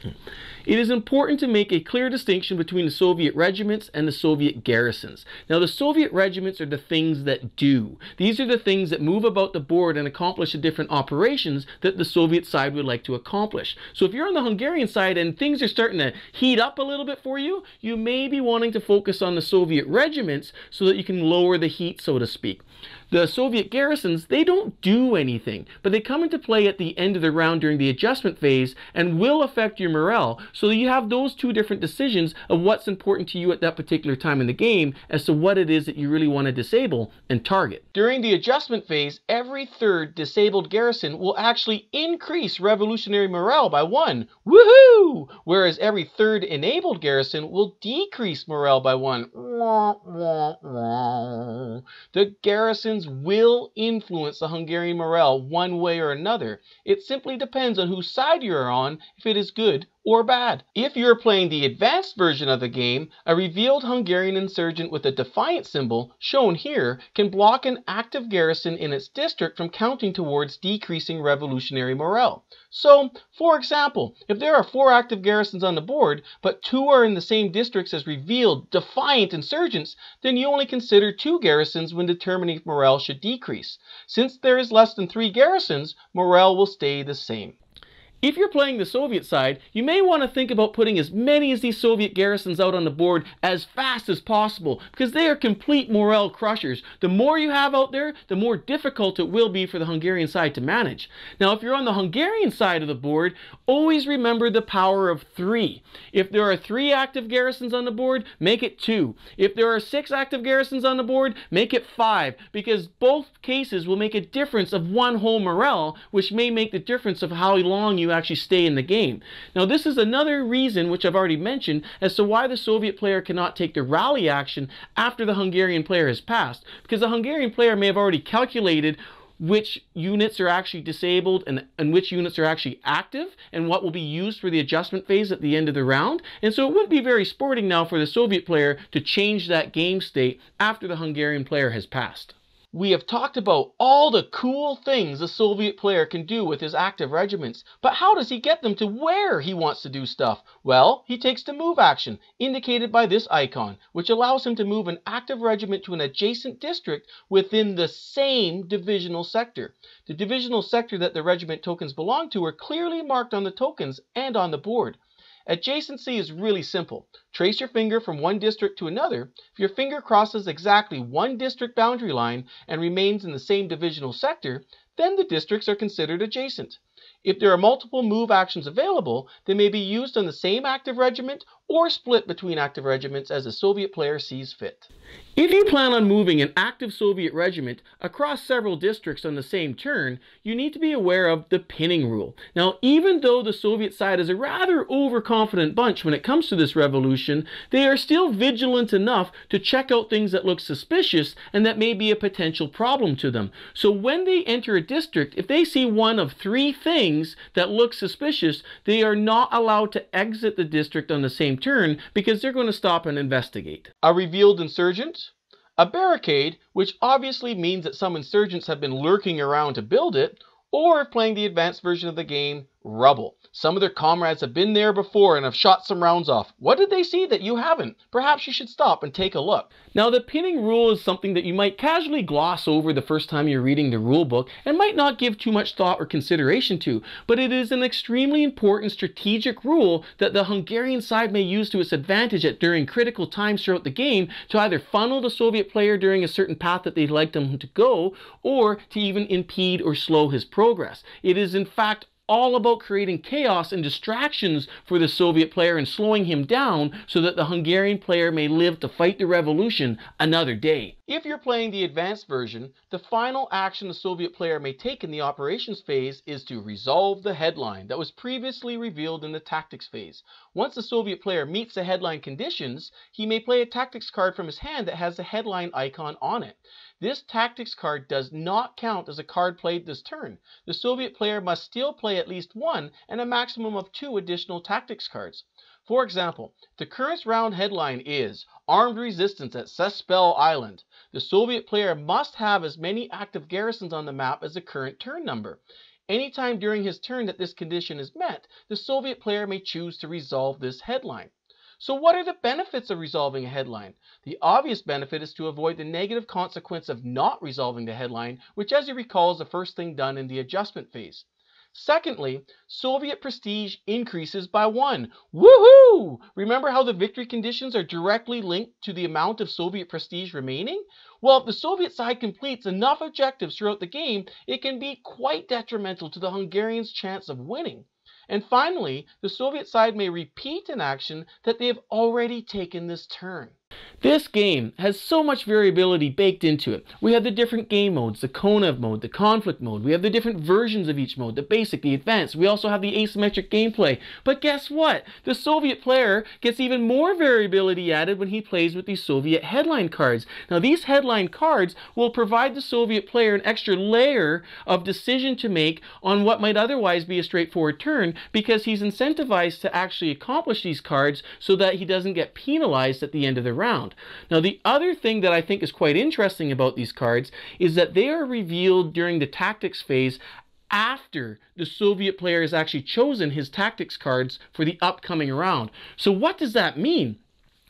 It is important to make a clear distinction between the Soviet regiments and the Soviet garrisons. Now, the Soviet regiments are the things that do. These are the things that move about the board and accomplish the different operations that the Soviet side would like to accomplish. So if you're on the Hungarian side and things are starting to heat up a little bit for you, you may be wanting to focus on the Soviet regiments so that you can lower the heat, so to speak. The Soviet garrisons, they don't do anything, but they come into play at the end of the round during the adjustment phase and will affect your morale, so that you have those two different decisions of what's important to you at that particular time in the game as to what it is that you really want to disable and target. During the adjustment phase, every third disabled garrison will actually increase revolutionary morale by one. Woohoo! Whereas every third enabled garrison will decrease morale by one. The garrisons will influence the Hungarian morale one way or another. It simply depends on whose side you're on, if it is good or bad. If you're playing the advanced version of the game, a revealed Hungarian insurgent with a defiant symbol, shown here, can block an active garrison in its district from counting towards decreasing revolutionary morale. So, for example, if there are four active garrisons on the board, but two are in the same districts as revealed defiant insurgents, then you only consider two garrisons when determining if morale should decrease. Since there is less than three garrisons, morale will stay the same. If you're playing the Soviet side, you may want to think about putting as many of these Soviet garrisons out on the board as fast as possible, because they are complete morale crushers. The more you have out there, the more difficult it will be for the Hungarian side to manage. Now, if you're on the Hungarian side of the board, always remember the power of three. If there are three active garrisons on the board, make it two. If there are six active garrisons on the board, make it five, because both cases will make a difference of one whole morale, which may make the difference of how long you actually stay in the game. Now, this is another reason, which I've already mentioned, as to why the Soviet player cannot take the rally action after the Hungarian player has passed, because the Hungarian player may have already calculated which units are actually disabled and, and which units are actually active and what will be used for the adjustment phase at the end of the round. And so it wouldn't be very sporting now for the Soviet player to change that game state after the Hungarian player has passed. We have talked about all the cool things a Soviet player can do with his active regiments, but how does he get them to where he wants to do stuff? Well, he takes the move action, indicated by this icon, which allows him to move an active regiment to an adjacent district within the same divisional sector. The divisional sector that the regiment tokens belong to are clearly marked on the tokens and on the board. Adjacency is really simple. Trace your finger from one district to another. If your finger crosses exactly one district boundary line and remains in the same divisional sector, then the districts are considered adjacent. If there are multiple move actions available, they may be used on the same active regiment or split between active regiments as the Soviet player sees fit. If you plan on moving an active Soviet regiment across several districts on the same turn, you need to be aware of the pinning rule. Now, even though the Soviet side is a rather overconfident bunch when it comes to this revolution, they are still vigilant enough to check out things that look suspicious and that may be a potential problem to them. So when they enter a district, if they see one of three things that look suspicious, they are not allowed to exit the district on the same turn, because they're going to stop and investigate. A revealed insurgent, a barricade, which obviously means that some insurgents have been lurking around to build it, or if playing the advanced version of the game, rubble. Some of their comrades have been there before and have shot some rounds off. What did they see that you haven't? Perhaps you should stop and take a look. Now, the pinning rule is something that you might casually gloss over the first time you're reading the rule book and might not give too much thought or consideration to, but it is an extremely important strategic rule that the Hungarian side may use to its advantage at during critical times throughout the game to either funnel the Soviet player during a certain path that they'd like them to go, or to even impede or slow his progress. It is in fact all about creating chaos and distractions for the Soviet player and slowing him down so that the Hungarian player may live to fight the revolution another day. If you're playing the advanced version, the final action the Soviet player may take in the operations phase is to resolve the headline that was previously revealed in the tactics phase. Once the Soviet player meets the headline conditions, he may play a tactics card from his hand that has the headline icon on it. This tactics card does not count as a card played this turn. The Soviet player must still play at least one and a maximum of two additional tactics cards. For example, the current round headline is Armed Resistance at Sespel Island. The Soviet player must have as many active garrisons on the map as the current turn number. Anytime during his turn that this condition is met, the Soviet player may choose to resolve this headline. So what are the benefits of resolving a headline? The obvious benefit is to avoid the negative consequence of not resolving the headline, which, as you recall, is the first thing done in the adjustment phase. Secondly, Soviet prestige increases by one. Woohoo! Remember how the victory conditions are directly linked to the amount of Soviet prestige remaining? Well, if the Soviet side completes enough objectives throughout the game, it can be quite detrimental to the Hungarians' chance of winning. And finally, the Soviet side may repeat an action that they have already taken this turn. This game has so much variability baked into it. We have the different game modes, the Konev mode, the conflict mode. We have the different versions of each mode, the basic, the advanced. We also have the asymmetric gameplay. But guess what? The Soviet player gets even more variability added when he plays with these Soviet headline cards. Now, these headline cards will provide the Soviet player an extra layer of decision to make on what might otherwise be a straightforward turn, because he's incentivized to actually accomplish these cards so that he doesn't get penalized at the end of the round. Now, the other thing that I think is quite interesting about these cards is that they are revealed during the tactics phase after the Soviet player has actually chosen his tactics cards for the upcoming round. So what does that mean?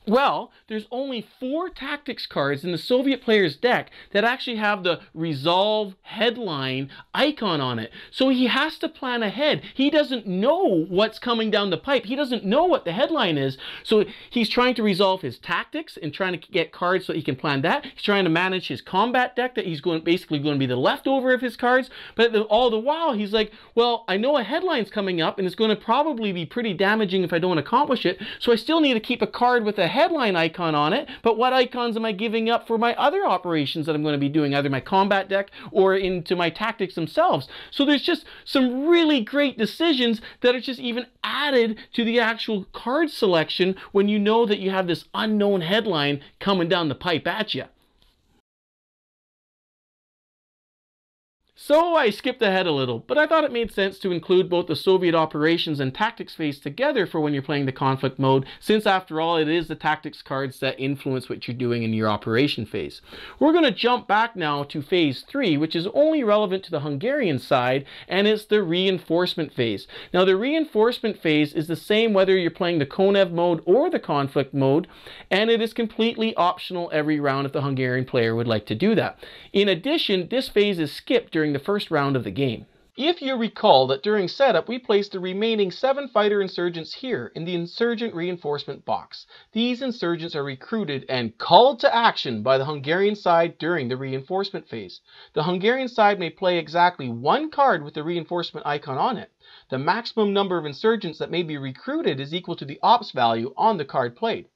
Well, there's only four tactics cards in the Soviet player's deck that actually have the resolve headline icon on it. So he has to plan ahead. He doesn't know what's coming down the pipe. He doesn't know what the headline is. So he's trying to resolve his tactics and trying to get cards so he can plan that. He's trying to manage his combat deck that he's going basically going to be the leftover of his cards. But all the while, he's like, well, I know a headline's coming up and it's going to probably be pretty damaging if I don't accomplish it. So I still need to keep a card with a headline. headline icon on it, but what icons am I giving up for my other operations that I'm going to be doing, either my combat deck or into my tactics themselves? So there's just some really great decisions that are just even added to the actual card selection when you know that you have this unknown headline coming down the pipe at you. So I skipped ahead a little, but I thought it made sense to include both the Soviet operations and tactics phase together for when you're playing the conflict mode, since after all it is the tactics cards that influence what you're doing in your operation phase. We're going to jump back now to phase three, which is only relevant to the Hungarian side, and it's the reinforcement phase. Now, the reinforcement phase is the same whether you're playing the Konev mode or the conflict mode, and it is completely optional every round if the Hungarian player would like to do that. In addition, this phase is skipped during the first round of the game. If you recall that during setup we placed the remaining seven fighter insurgents here in the insurgent reinforcement box. These insurgents are recruited and called to action by the Hungarian side during the reinforcement phase. The Hungarian side may play exactly one card with the reinforcement icon on it. The maximum number of insurgents that may be recruited is equal to the ops value on the card played.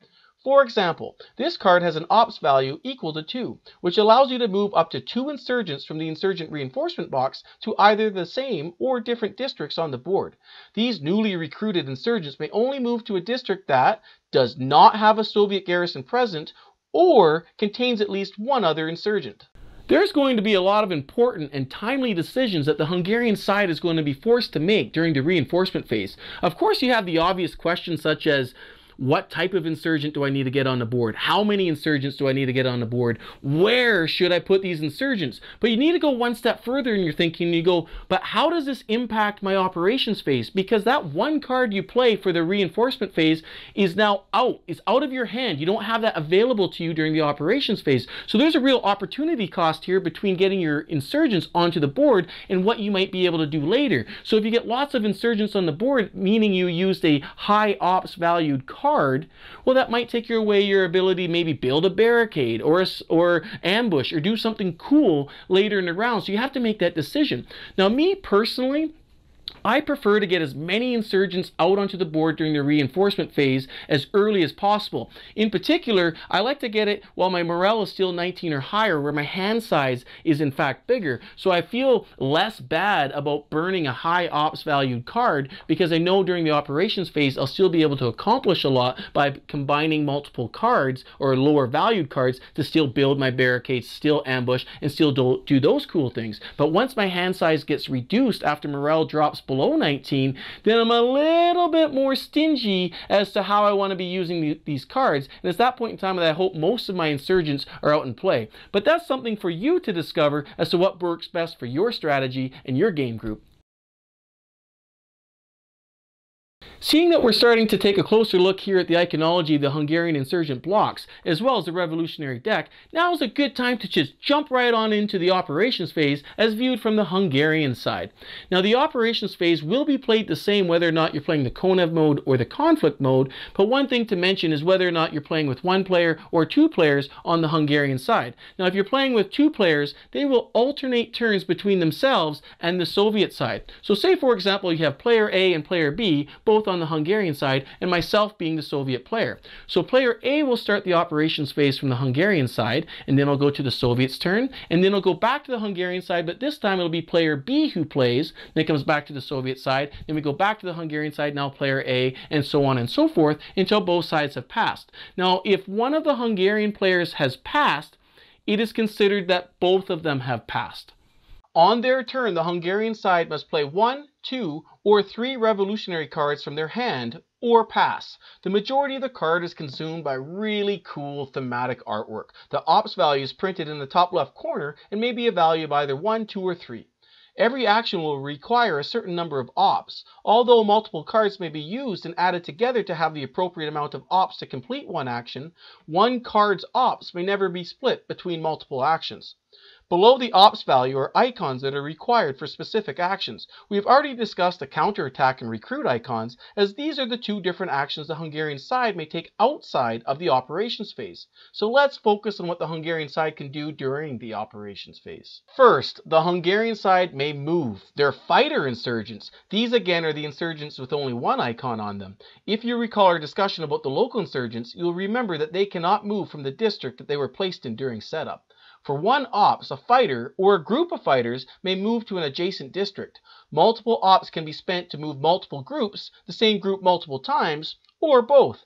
For example, this card has an ops value equal to two, which allows you to move up to two insurgents from the insurgent reinforcement box to either the same or different districts on the board. These newly recruited insurgents may only move to a district that does not have a Soviet garrison present or contains at least one other insurgent. There's going to be a lot of important and timely decisions that the Hungarian side is going to be forced to make during the reinforcement phase. Of course, you have the obvious questions such as, What type of insurgent do I need to get on the board? How many insurgents do I need to get on the board? Where should I put these insurgents? But you need to go one step further in your thinking. You go, but how does this impact my operations phase? Because that one card you play for the reinforcement phase is now out. It's out of your hand. You don't have that available to you during the operations phase. So there's a real opportunity cost here between getting your insurgents onto the board and what you might be able to do later. So if you get lots of insurgents on the board, meaning you used a high ops valued card, well, that might take away your ability to maybe build a barricade or a, or ambush or do something cool later in the round. So you have to make that decision. Now, me personally, I prefer to get as many insurgents out onto the board during the reinforcement phase as early as possible. In particular, I like to get it while my morale is still nineteen or higher, where my hand size is in fact bigger. So I feel less bad about burning a high ops valued card because I know during the operations phase, I'll still be able to accomplish a lot by combining multiple cards or lower valued cards to still build my barricades, still ambush, and still do, do those cool things. But once my hand size gets reduced after morale drops below nineteen, then I'm a little bit more stingy as to how I want to be using the, these cards. And it's that point in time that I hope most of my insurgents are out in play. But that's something for you to discover as to what works best for your strategy and your game group. Seeing that we're starting to take a closer look here at the iconology of the Hungarian insurgent blocks, as well as the revolutionary deck, now is a good time to just jump right on into the operations phase as viewed from the Hungarian side. Now, the operations phase will be played the same whether or not you're playing the Konev mode or the conflict mode, but one thing to mention is whether or not you're playing with one player or two players on the Hungarian side. Now, if you're playing with two players, they will alternate turns between themselves and the Soviet side. So say, for example, you have player A and player B, both on on the Hungarian side, and myself being the Soviet player. So player A will start the operations phase from the Hungarian side, and then I'll go to the Soviets' turn, and then I'll go back to the Hungarian side, but this time it'll be player B who plays, then it comes back to the Soviet side, then we go back to the Hungarian side, now player A, and so on and so forth, until both sides have passed. Now, if one of the Hungarian players has passed, it is considered that both of them have passed. On their turn, the Hungarian side must play one, two, or three revolutionary cards from their hand, or pass. The majority of the card is consumed by really cool thematic artwork. The ops value is printed in the top left corner and may be a value of either one, two, or three. Every action will require a certain number of ops, although multiple cards may be used and added together to have the appropriate amount of ops to complete one action. One card's ops may never be split between multiple actions. Below the ops value are icons that are required for specific actions. We have already discussed the counterattack and recruit icons, as these are the two different actions the Hungarian side may take outside of the operations phase. So let's focus on what the Hungarian side can do during the operations phase. First, the Hungarian side may move their fighter insurgents. These again are the insurgents with only one icon on them. If you recall our discussion about the local insurgents, you'll remember that they cannot move from the district that they were placed in during setup. For one ops, a fighter or a group of fighters may move to an adjacent district. Multiple ops can be spent to move multiple groups, the same group multiple times, or both.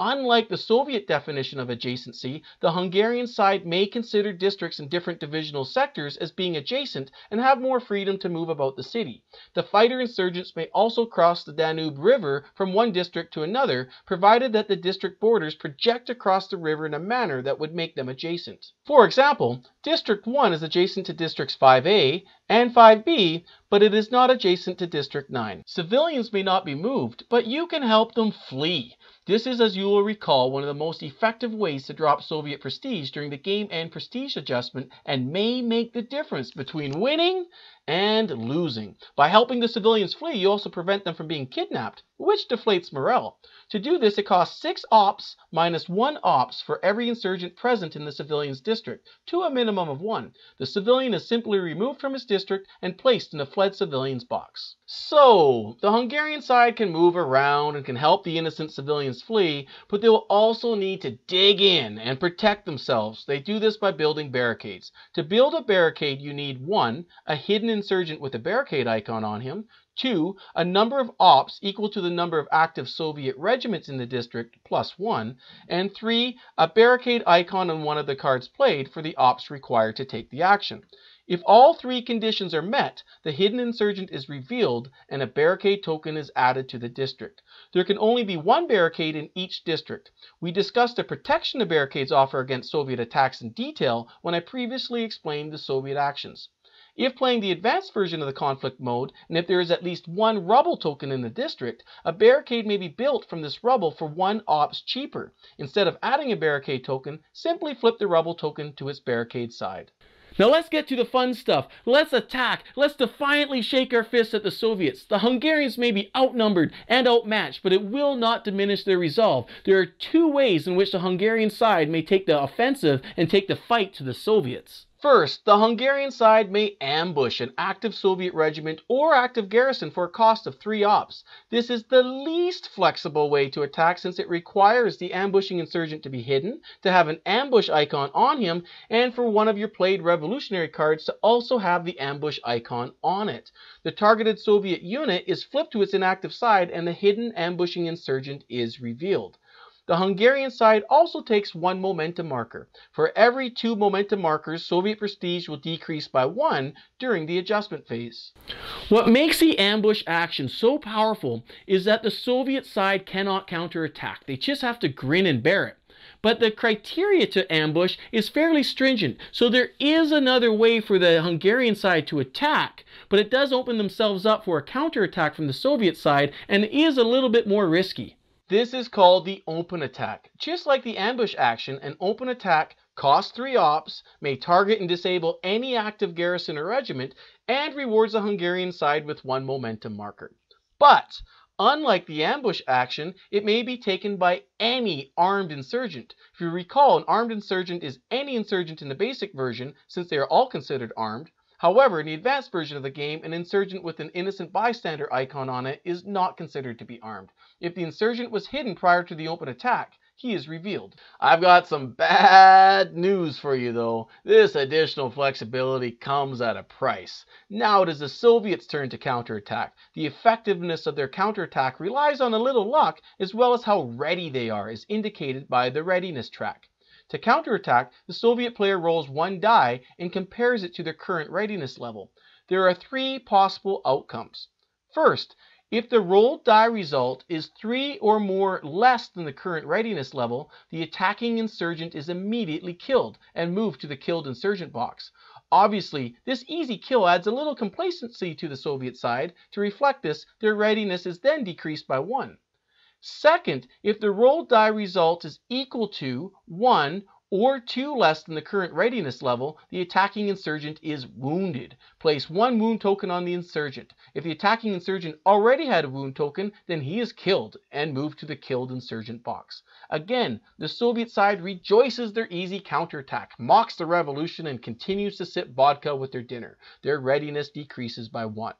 Unlike the Soviet definition of adjacency, the Hungarian side may consider districts in different divisional sectors as being adjacent and have more freedom to move about the city. The fighter insurgents may also cross the Danube River from one district to another, provided that the district borders project across the river in a manner that would make them adjacent. For example, District one is adjacent to Districts five A and five B, but it is not adjacent to District nine. Civilians may not be moved, but you can help them flee. This is, as you will recall, one of the most effective ways to drop Soviet prestige during the game and prestige adjustment, and may make the difference between winning and losing. By helping the civilians flee, you also prevent them from being kidnapped, which deflates morale. To do this, it costs six ops minus one ops for every insurgent present in the civilian's district, to a minimum of one. The civilian is simply removed from his district and placed in a fled civilian's box. So, the Hungarian side can move around and can help the innocent civilians flee, but they will also need to dig in and protect themselves. They do this by building barricades. To build a barricade, you need one, a hidden insurgent with a barricade icon on him, two, a number of ops equal to the number of active Soviet regiments in the district, plus one, and three, a barricade icon on one of the cards played for the ops required to take the action. If all three conditions are met, the hidden insurgent is revealed and a barricade token is added to the district. There can only be one barricade in each district. We discussed the protection the barricades offer against Soviet attacks in detail when I previously explained the Soviet actions. If playing the advanced version of the conflict mode, and if there is at least one rubble token in the district, a barricade may be built from this rubble for one ops cheaper. Instead of adding a barricade token, simply flip the rubble token to its barricade side. Now let's get to the fun stuff. Let's attack. Let's defiantly shake our fists at the Soviets. The Hungarians may be outnumbered and outmatched, but it will not diminish their resolve. There are two ways in which the Hungarian side may take the offensive and take the fight to the Soviets. First, the Hungarian side may ambush an active Soviet regiment or active garrison for a cost of three ops. This is the least flexible way to attack since it requires the ambushing insurgent to be hidden, to have an ambush icon on him, and for one of your played revolutionary cards to also have the ambush icon on it. The targeted Soviet unit is flipped to its inactive side and the hidden ambushing insurgent is revealed. The Hungarian side also takes one momentum marker. For every two momentum markers, Soviet prestige will decrease by one during the adjustment phase. What makes the ambush action so powerful is that the Soviet side cannot counterattack. They just have to grin and bear it. But the criteria to ambush is fairly stringent, so there is another way for the Hungarian side to attack, but it does open themselves up for a counterattack from the Soviet side and is a little bit more risky. This is called the open attack. Just like the ambush action, an open attack costs three ops, may target and disable any active garrison or regiment, and rewards the Hungarian side with one momentum marker. But unlike the ambush action, it may be taken by any armed insurgent. If you recall, an armed insurgent is any insurgent in the basic version, since they are all considered armed. However, in the advanced version of the game, an insurgent with an innocent bystander icon on it is not considered to be armed. If the insurgent was hidden prior to the open attack, he is revealed. I've got some bad news for you though. This additional flexibility comes at a price. Now it is the Soviets' turn to counterattack. The effectiveness of their counterattack relies on a little luck as well as how ready they are, as indicated by the readiness track. To counterattack, the Soviet player rolls one die and compares it to their current readiness level. There are three possible outcomes. First, if the rolled die result is three or more less than the current readiness level, the attacking insurgent is immediately killed and moved to the killed insurgent box. Obviously, this easy kill adds a little complacency to the Soviet side. To reflect this, their readiness is then decreased by one. Second, if the rolled die result is equal to one or two less than the current readiness level, the attacking insurgent is wounded. Place one wound token on the insurgent. If the attacking insurgent already had a wound token, then he is killed and moved to the killed insurgent box. Again, the Soviet side rejoices their easy counterattack, mocks the revolution, and continues to sip vodka with their dinner. Their readiness decreases by one.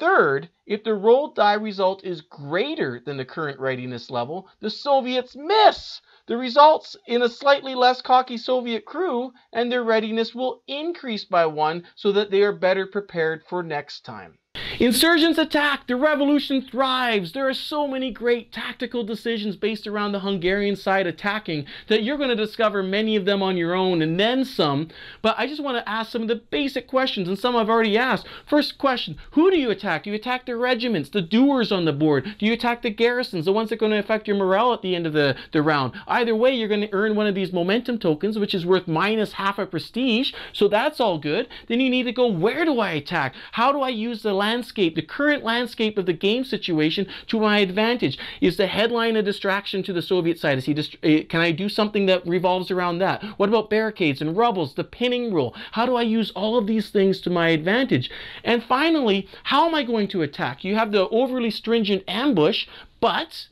Third, if the rolled die result is greater than the current readiness level, the Soviets miss! The results in a slightly less cocky Soviet crew, and their readiness will increase by one so that they are better prepared for next time. Insurgents attack, the revolution thrives. There are so many great tactical decisions based around the Hungarian side attacking that you're going to discover many of them on your own and then some, but I just want to ask some of the basic questions and some I've already asked. First question, who do you attack? Do you attack the regiments, the doers on the board? Do you attack the garrisons, the ones that are going to affect your morale at the end of the, the round? Either way, you're going to earn one of these momentum tokens, which is worth minus half a prestige, so that's all good. Then you need to go, where do I attack? How do I use the landscape? The current landscape of the game situation to my advantage? Is the headline a distraction to the Soviet side? Is he dist can I do something that revolves around that? What about barricades and rubbles, the pinning rule? How do I use all of these things to my advantage? And finally, how am I going to attack? You have the overly stringent ambush, but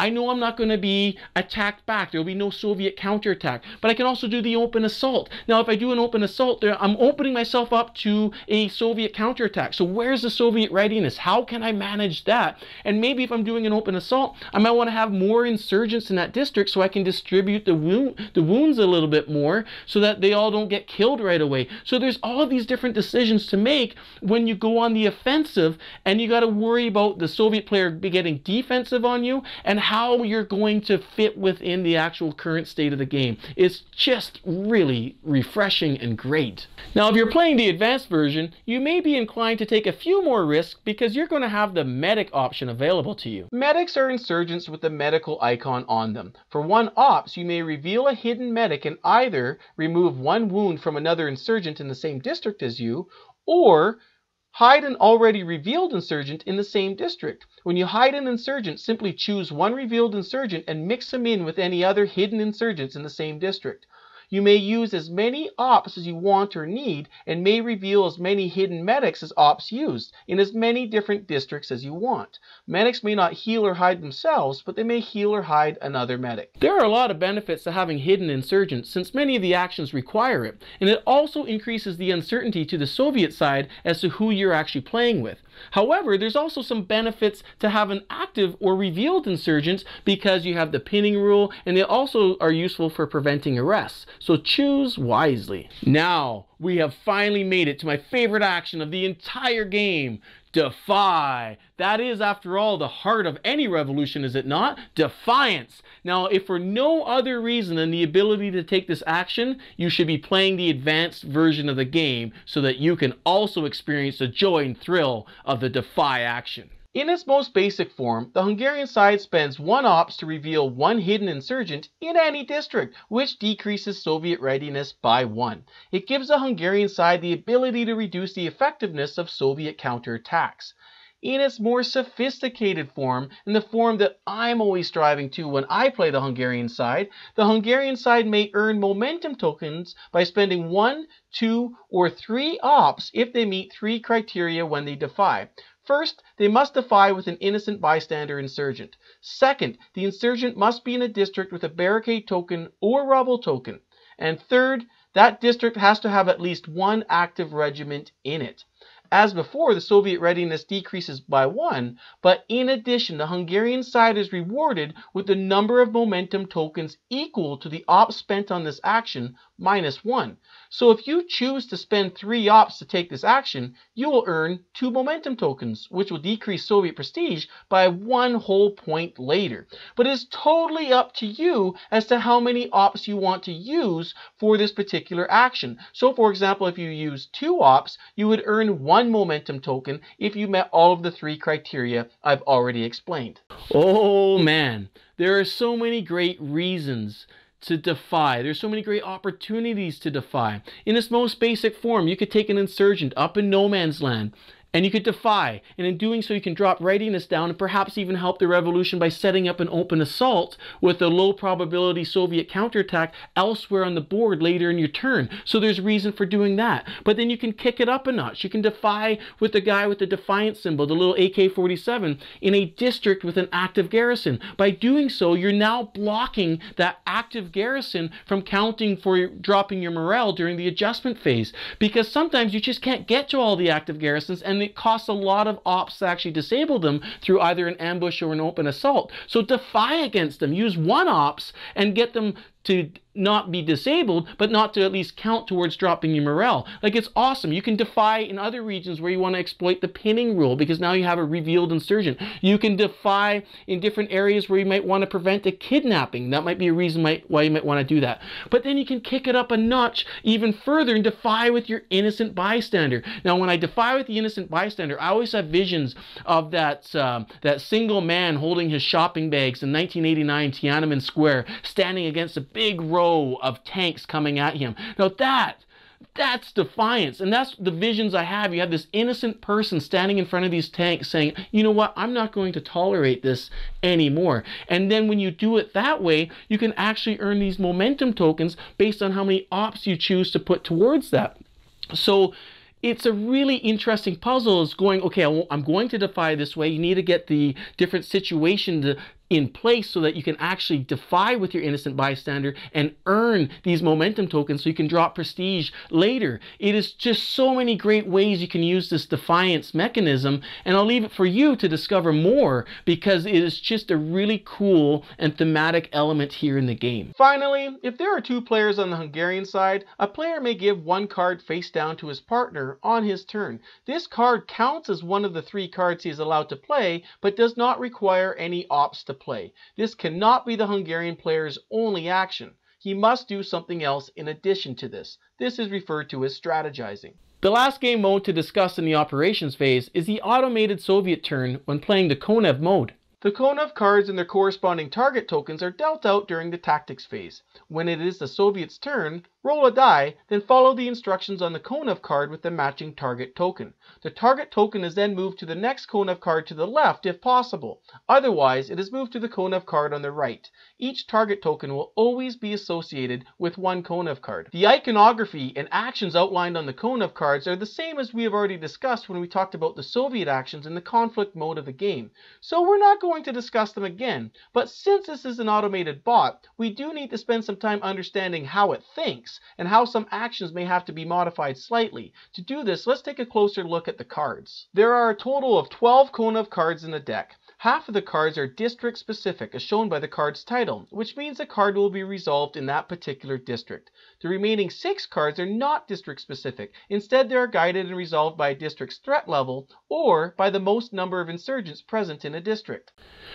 I know I'm not going to be attacked back. There will be no Soviet counterattack. But I can also do the open assault. Now, if I do an open assault, there, I'm opening myself up to a Soviet counterattack. So where's the Soviet readiness? How can I manage that? And maybe if I'm doing an open assault, I might want to have more insurgents in that district so I can distribute the, wound, the wounds a little bit more so that they all don't get killed right away. So there's all of these different decisions to make when you go on the offensive, and you got to worry about the Soviet player getting defensive on you and how you're going to fit within the actual current state of the game. It's just really refreshing and great. Now, if you're playing the advanced version, you may be inclined to take a few more risks because you're going to have the medic option available to you. Medics are insurgents with the medical icon on them. For one ops, you may reveal a hidden medic and either remove one wound from another insurgent in the same district as you, or hide an already revealed insurgent in the same district. When you hide an insurgent, simply choose one revealed insurgent and mix him in with any other hidden insurgents in the same district. You may use as many ops as you want or need, and may reveal as many hidden medics as ops used, in as many different districts as you want. Medics may not heal or hide themselves, but they may heal or hide another medic. There are a lot of benefits to having hidden insurgents, since many of the actions require it, and it also increases the uncertainty to the Soviet side as to who you're actually playing with. However, there's also some benefits to have an active or revealed insurgents because you have the pinning rule, and they also are useful for preventing arrests. So choose wisely. Now, we have finally made it to my favorite action of the entire game, defy. That is, after all, the heart of any revolution, is it not? Defiance. Now, if for no other reason than the ability to take this action, you should be playing the advanced version of the game so that you can also experience the joy and thrill of the defy action. In its most basic form, the Hungarian side spends one ops to reveal one hidden insurgent in any district, which decreases Soviet readiness by one. It gives the Hungarian side the ability to reduce the effectiveness of Soviet counterattacks. In its more sophisticated form, in the form that I'm always striving to when I play the Hungarian side, the Hungarian side may earn momentum tokens by spending one, two, or three ops if they meet three criteria when they defy. First, they must defy with an innocent bystander insurgent. Second, the insurgent must be in a district with a barricade token or rubble token. And third, that district has to have at least one active regiment in it. As before, the Soviet readiness decreases by one, but in addition, the Hungarian side is rewarded with the number of momentum tokens equal to the ops spent on this action minus one. So if you choose to spend three ops to take this action, you will earn two momentum tokens, which will decrease Soviet prestige by one whole point later. But it's totally up to you as to how many ops you want to use for this particular action. So for example, if you use two ops, you would earn one One momentum token if you met all of the three criteria I've already explained. Oh man, there are so many great reasons to defy. There's so many great opportunities to defy. In its most basic form, you could take an insurgent up in no man's land, and you could defy, and in doing so you can drop readiness down and perhaps even help the revolution by setting up an open assault with a low probability Soviet counterattack elsewhere on the board later in your turn. So there's reason for doing that. But then you can kick it up a notch. You can defy with the guy with the defiance symbol, the little A K forty-seven, in a district with an active garrison. By doing so, you're now blocking that active garrison from counting for dropping your morale during the adjustment phase, because sometimes you just can't get to all the active garrisons, and And it costs a lot of ops to actually disable them through either an ambush or an open assault. So defy against them. Use one ops and get them to not be disabled, but not to at least count towards dropping your morale. Like, it's awesome. You can defy in other regions where you want to exploit the pinning rule, because now you have a revealed insurgent. You can defy in different areas where you might want to prevent a kidnapping. That might be a reason why you might want to do that. But then you can kick it up a notch even further and defy with your innocent bystander. Now, when I defy with the innocent bystander, I always have visions of that, um, that single man holding his shopping bags in nineteen eighty-nine Tiananmen Square, standing against a big row of tanks coming at him. Now that, that's defiance, and that's the visions I have. You have this innocent person standing in front of these tanks saying, you know what, I'm not going to tolerate this anymore. And then when you do it that way, you can actually earn these momentum tokens based on how many ops you choose to put towards that. So it's a really interesting puzzle. Is going, okay, I'm going to defy this way. You need to get the different situation to in place so that you can actually defy with your innocent bystander and earn these momentum tokens so you can drop prestige later. It is just so many great ways you can use this defiance mechanism, and I'll leave it for you to discover more, because it is just a really cool and thematic element here in the game. Finally, if there are two players on the Hungarian side, a player may give one card face down to his partner on his turn. This card counts as one of the three cards he is allowed to play, but does not require any ops to play. This cannot be the Hungarian player's only action. He must do something else in addition to this. This is referred to as strategizing. The last game mode to discuss in the operations phase is the automated Soviet turn when playing the Konev mode. The Konev cards and their corresponding target tokens are dealt out during the tactics phase. When it is the Soviet's turn, roll a die, then follow the instructions on the Konev card with the matching target token. The target token is then moved to the next Konev card to the left if possible. Otherwise, it is moved to the Konev card on the right. Each target token will always be associated with one Konev card. The iconography and actions outlined on the Konev cards are the same as we have already discussed when we talked about the Soviet actions in the conflict mode of the game. So we're not going going to discuss them again, but since this is an automated bot, we do need to spend some time understanding how it thinks and how some actions may have to be modified slightly. To do this, let's take a closer look at the cards. There are a total of twelve Konev cards in the deck. Half of the cards are district specific, as shown by the card's title, which means the card will be resolved in that particular district. The remaining six cards are not district specific. Instead, they are guided and resolved by a district's threat level or by the most number of insurgents present in a district.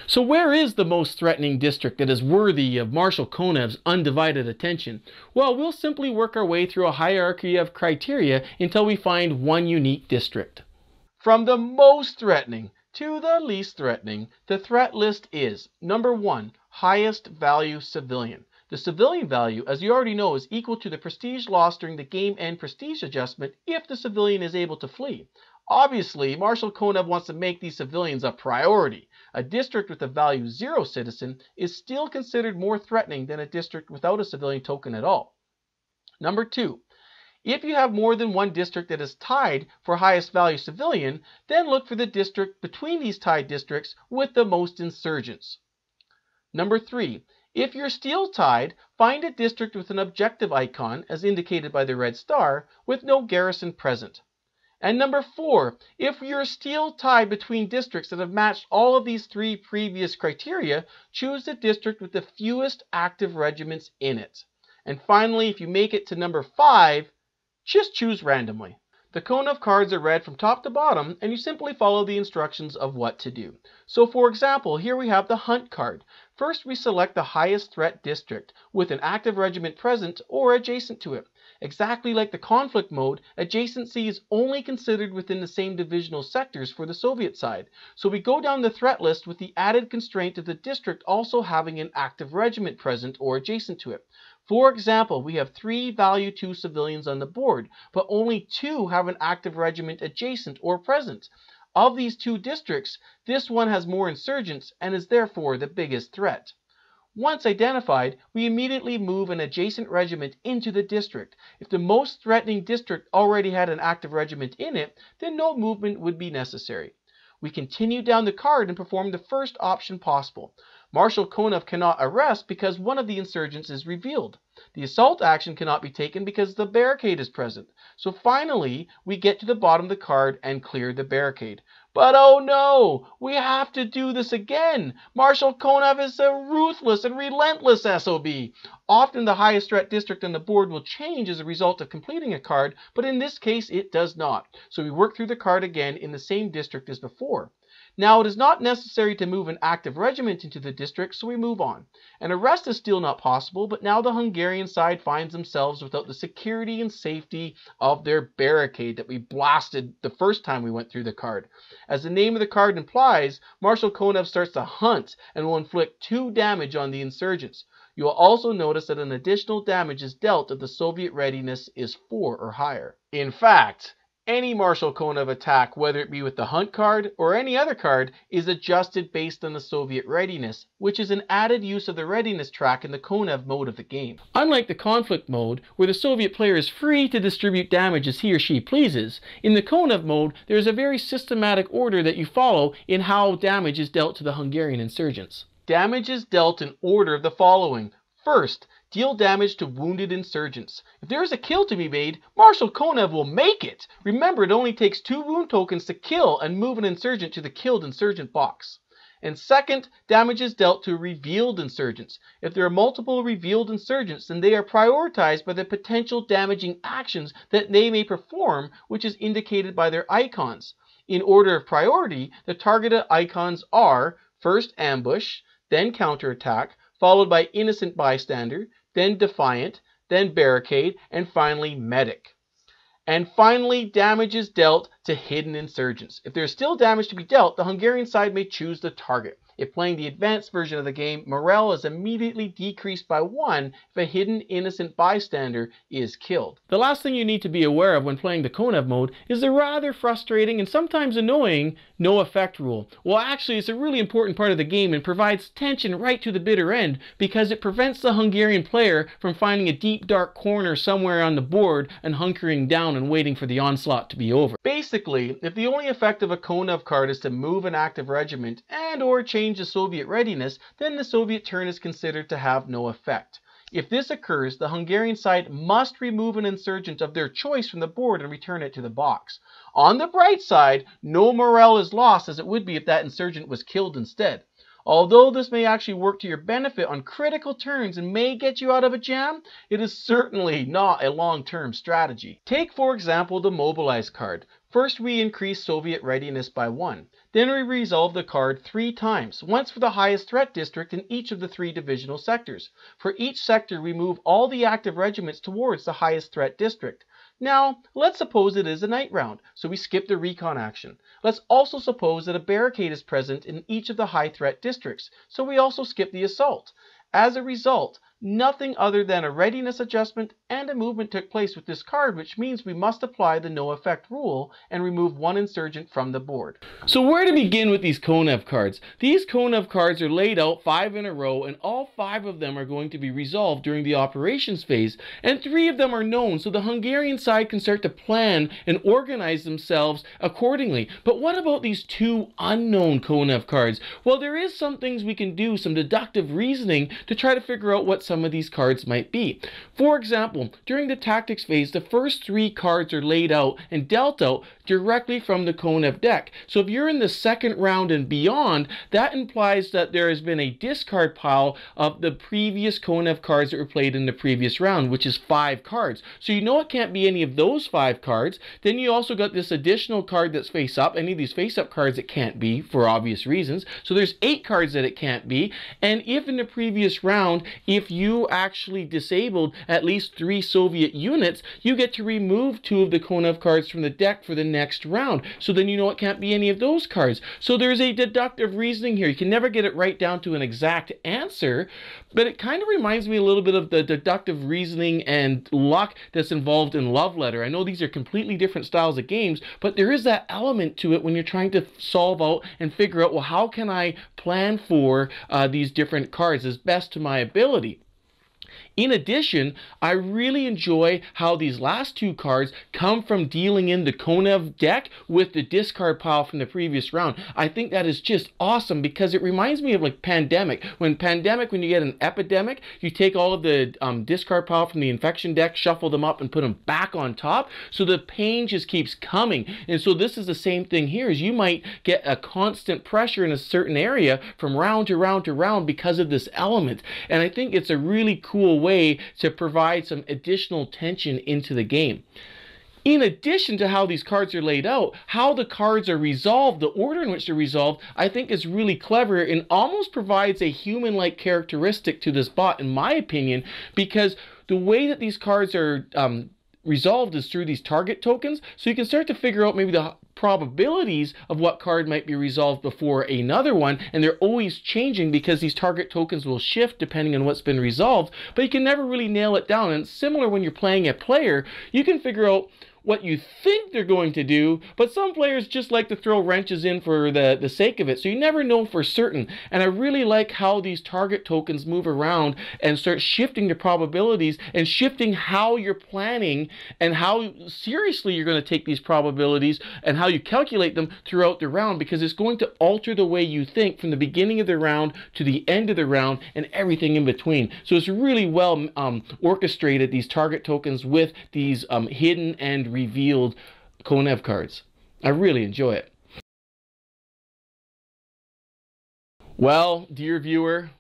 So where is the most threatening district that is worthy of Marshal Konev's undivided attention? Well, we'll simply work our way through a hierarchy of criteria until we find one unique district. From the most threatening to the least threatening, the threat list is, number one, highest value civilian. The civilian value, as you already know, is equal to the prestige lost during the game end prestige adjustment if the civilian is able to flee. Obviously, Marshal Konev wants to make these civilians a priority. A district with a value zero citizen is still considered more threatening than a district without a civilian token at all. Number two, if you have more than one district that is tied for highest value civilian, then look for the district between these tied districts with the most insurgents. Number three, if you're still tied, find a district with an objective icon, as indicated by the red star, with no garrison present. And number four, if you're still tied between districts that have matched all of these three previous criteria, choose the district with the fewest active regiments in it. And finally, if you make it to number five, just choose randomly. The Konev cards are read from top to bottom, and you simply follow the instructions of what to do. So for example, here we have the hunt card. First, we select the highest threat district with an active regiment present or adjacent to it. Exactly like the conflict mode, adjacency is only considered within the same divisional sectors for the Soviet side. So we go down the threat list with the added constraint of the district also having an active regiment present or adjacent to it. For example, we have three value two civilians on the board, but only two have an active regiment adjacent or present. Of these two districts, this one has more insurgents and is therefore the biggest threat. Once identified, we immediately move an adjacent regiment into the district. If the most threatening district already had an active regiment in it, then no movement would be necessary. We continue down the card and perform the first option possible. Marshal Konev cannot arrest because one of the insurgents is revealed. The assault action cannot be taken because the barricade is present. So finally, we get to the bottom of the card and clear the barricade. But oh no, we have to do this again. Marshal Konev is a ruthless and relentless S O B. Often the highest threat district on the board will change as a result of completing a card, but in this case it does not. So we work through the card again in the same district as before. Now it is not necessary to move an active regiment into the district, so we move on. An arrest is still not possible, but now the Hungarian side finds themselves without the security and safety of their barricade that we blasted the first time we went through the card. As the name of the card implies, Marshal Konev starts to hunt and will inflict two damage on the insurgents. You will also notice that an additional damage is dealt if the Soviet readiness is four or higher. In fact, any Marshal Konev attack, whether it be with the hunt card or any other card, is adjusted based on the Soviet readiness, which is an added use of the readiness track in the Konev mode of the game. Unlike the conflict mode, where the Soviet player is free to distribute damage as he or she pleases, in the Konev mode there is a very systematic order that you follow in how damage is dealt to the Hungarian insurgents. Damage is dealt in order of the following. First, deal damage to wounded insurgents. If there is a kill to be made, Marshal Konev will make it. Remember, it only takes two wound tokens to kill and move an insurgent to the killed insurgent box. And second, damage is dealt to revealed insurgents. If there are multiple revealed insurgents, then they are prioritized by the potential damaging actions that they may perform, which is indicated by their icons. In order of priority, the targeted icons are first ambush, then counterattack, followed by innocent bystander, then defiant, then barricade, and finally medic. And finally, damage is dealt to hidden insurgents. If there's still damage to be dealt, the Hungarian side may choose the target. If playing the advanced version of the game, morale is immediately decreased by one if a hidden innocent bystander is killed. The last thing you need to be aware of when playing the Konev mode is the rather frustrating and sometimes annoying no effect rule. Well, actually, it's a really important part of the game and provides tension right to the bitter end because it prevents the Hungarian player from finding a deep dark corner somewhere on the board and hunkering down and waiting for the onslaught to be over. Basically, if the only effect of a Konev card is to move an active regiment and or change the Soviet readiness, then the Soviet turn is considered to have no effect. If this occurs, the Hungarian side must remove an insurgent of their choice from the board and return it to the box. On the bright side, no morale is lost as it would be if that insurgent was killed instead. Although this may actually work to your benefit on critical turns and may get you out of a jam, it is certainly not a long-term strategy. Take, for example, the Mobilize card. First, we increase Soviet readiness by one. Then we resolve the card three times, once for the highest threat district in each of the three divisional sectors. For each sector, we move all the active regiments towards the highest threat district. Now, let's suppose it is a night round, so we skip the recon action. Let's also suppose that a barricade is present in each of the high threat districts, so we also skip the assault. As a result, nothing other than a readiness adjustment and a movement took place with this card, which means we must apply the no effect rule and remove one insurgent from the board. So where to begin with these Konev cards? These Konev cards are laid out five in a row, and all five of them are going to be resolved during the operations phase, and three of them are known, so the Hungarian side can start to plan and organize themselves accordingly. But what about these two unknown Konev cards? Well, there is some things we can do, some deductive reasoning, to try to figure out what some Some of these cards might be. For example, during the tactics phase, the first three cards are laid out and dealt out directly from the Konev deck. So if you're in the second round and beyond, that implies that there has been a discard pile of the previous Konev cards that were played in the previous round, which is five cards. So you know it can't be any of those five cards. Then you also got this additional card that's face up. Any of these face up cards it can't be for obvious reasons. So there's eight cards that it can't be. And if in the previous round, if you you actually disabled at least three Soviet units, you get to remove two of the Konev cards from the deck for the next round. So then you know it can't be any of those cards. So there's a deductive reasoning here. You can never get it right down to an exact answer, but it kind of reminds me a little bit of the deductive reasoning and luck that's involved in Love Letter. I know these are completely different styles of games, but there is that element to it when you're trying to solve out and figure out, well, how can I plan for uh, these different cards as best to my ability? In addition, I really enjoy how these last two cards come from dealing in the Konev deck with the discard pile from the previous round. I think that is just awesome because it reminds me of like Pandemic. When Pandemic, when you get an epidemic, you take all of the um, discard pile from the infection deck, shuffle them up and put them back on top. So the pain just keeps coming. And so this is the same thing here is you might get a constant pressure in a certain area from round to round to round because of this element. And I think it's a really cool way way to provide some additional tension into the game. In addition to how these cards are laid out, how the cards are resolved, the order in which they're resolved, I think is really clever and almost provides a human-like characteristic to this bot, in my opinion, because the way that these cards are um, resolved is through these target tokens, so you can start to figure out maybe the probabilities of what card might be resolved before another one, and they're always changing because these target tokens will shift depending on what's been resolved, but you can never really nail it down. And similar when you're playing a player, you can figure out what you think they're going to do, but some players just like to throw wrenches in for the, the sake of it, so you never know for certain. And I really like how these target tokens move around and start shifting the probabilities and shifting how you're planning and how seriously you're going to take these probabilities and how you calculate them throughout the round, because it's going to alter the way you think from the beginning of the round to the end of the round and everything in between. So it's really well um, orchestrated, these target tokens with these um, hidden and revealed Konev cards. I really enjoy it. Well, dear viewer,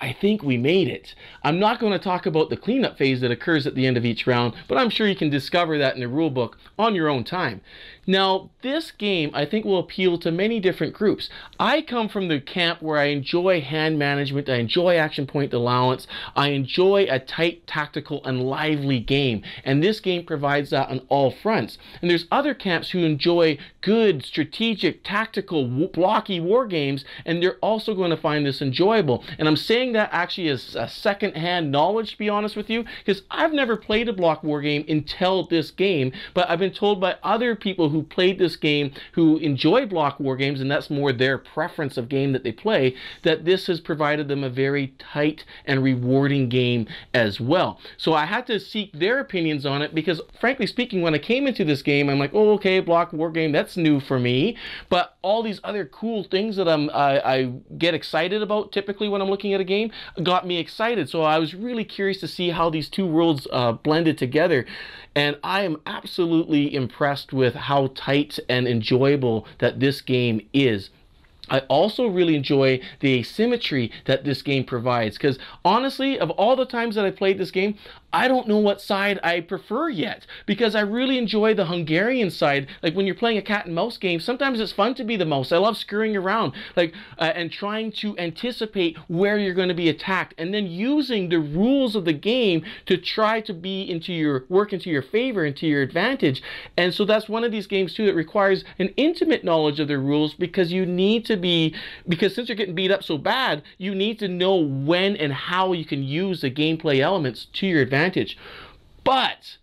I think we made it. I'm not going to talk about the cleanup phase that occurs at the end of each round, but I'm sure you can discover that in the rulebook on your own time. Now, this game I think will appeal to many different groups. I come from the camp where I enjoy hand management, I enjoy action point allowance, I enjoy a tight, tactical, and lively game, and this game provides that on all fronts. And there's other camps who enjoy good, strategic, tactical, blocky war games, and they're also going to find this enjoyable. And I'm saying that actually is a second-hand knowledge, to be honest with you, because I've never played a block war game until this game, but I've been told by other people who played this game, who enjoy block war games, and that's more their preference of game that they play, that this has provided them a very tight and rewarding game as well. So I had to seek their opinions on it, because frankly speaking, when I came into this game, I'm like, oh, okay, block war game, that's new for me, but all these other cool things that I'm, I, I get excited about typically when I'm looking at a game got me excited. So I was really curious to see how these two worlds uh, blended together, and I am absolutely impressed with how tight and enjoyable that this game is. I also really enjoy the asymmetry that this game provides, because honestly, of all the times that I played this game, I don't know what side I prefer yet, because I really enjoy the Hungarian side. Like when you're playing a cat and mouse game, sometimes it's fun to be the mouse. I love scurrying around, like uh, and trying to anticipate where you're going to be attacked, and then using the rules of the game to try to be into your work into your favor, into your advantage. And so that's one of these games too that requires an intimate knowledge of the rules, because you need to be because since you're getting beat up so bad, you need to know when and how you can use the gameplay elements to your advantage. But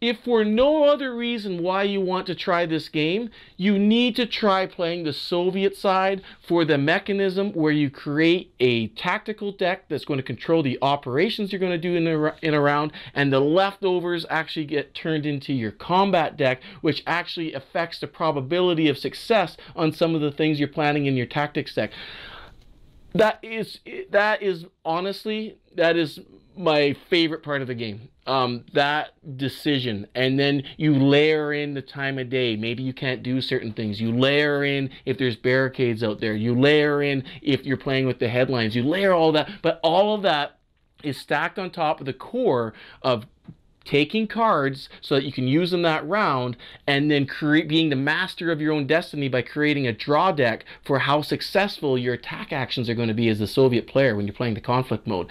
if for no other reason why you want to try this game, you need to try playing the Soviet side for the mechanism where you create a tactical deck that's going to control the operations you're going to do in a, in a round, and the leftovers actually get turned into your combat deck, which actually affects the probability of success on some of the things you're planning in your tactics deck. That is, that is honestly, that is my favorite part of the game. Um, that decision, and then you layer in the time of day. Maybe you can't do certain things. You layer in if there's barricades out there. You layer in if you're playing with the headlines. You layer all that, but all of that is stacked on top of the core of taking cards so that you can use them that round, and then create, being the master of your own destiny by creating a draw deck for how successful your attack actions are going to be as a Soviet player when you're playing the conflict mode.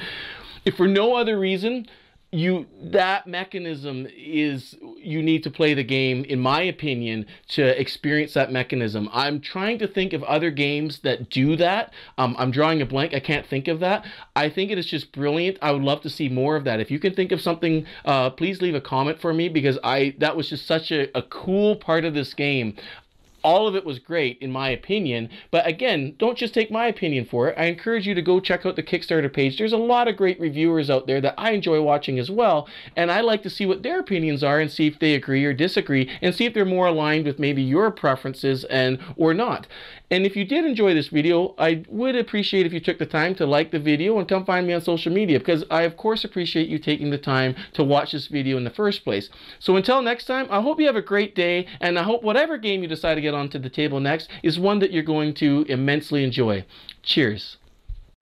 If for no other reason, you that mechanism is, you need to play the game, in my opinion, to experience that mechanism. I'm trying to think of other games that do that. Um, I'm drawing a blank. I can't think of that. I think it is just brilliant. I would love to see more of that. If you can think of something, uh, please leave a comment for me, because I that was just such a, a cool part of this game. All of it was great, in my opinion. But again, don't just take my opinion for it. I encourage you to go check out the Kickstarter page. There's a lot of great reviewers out there that I enjoy watching as well, and I like to see what their opinions are and see if they agree or disagree, and see if they're more aligned with maybe your preferences and or not. And if you did enjoy this video, I would appreciate if you took the time to like the video and come find me on social media, because I, of course, appreciate you taking the time to watch this video in the first place. So until next time, I hope you have a great day, and I hope whatever game you decide to get onto the table next is one that you're going to immensely enjoy. Cheers.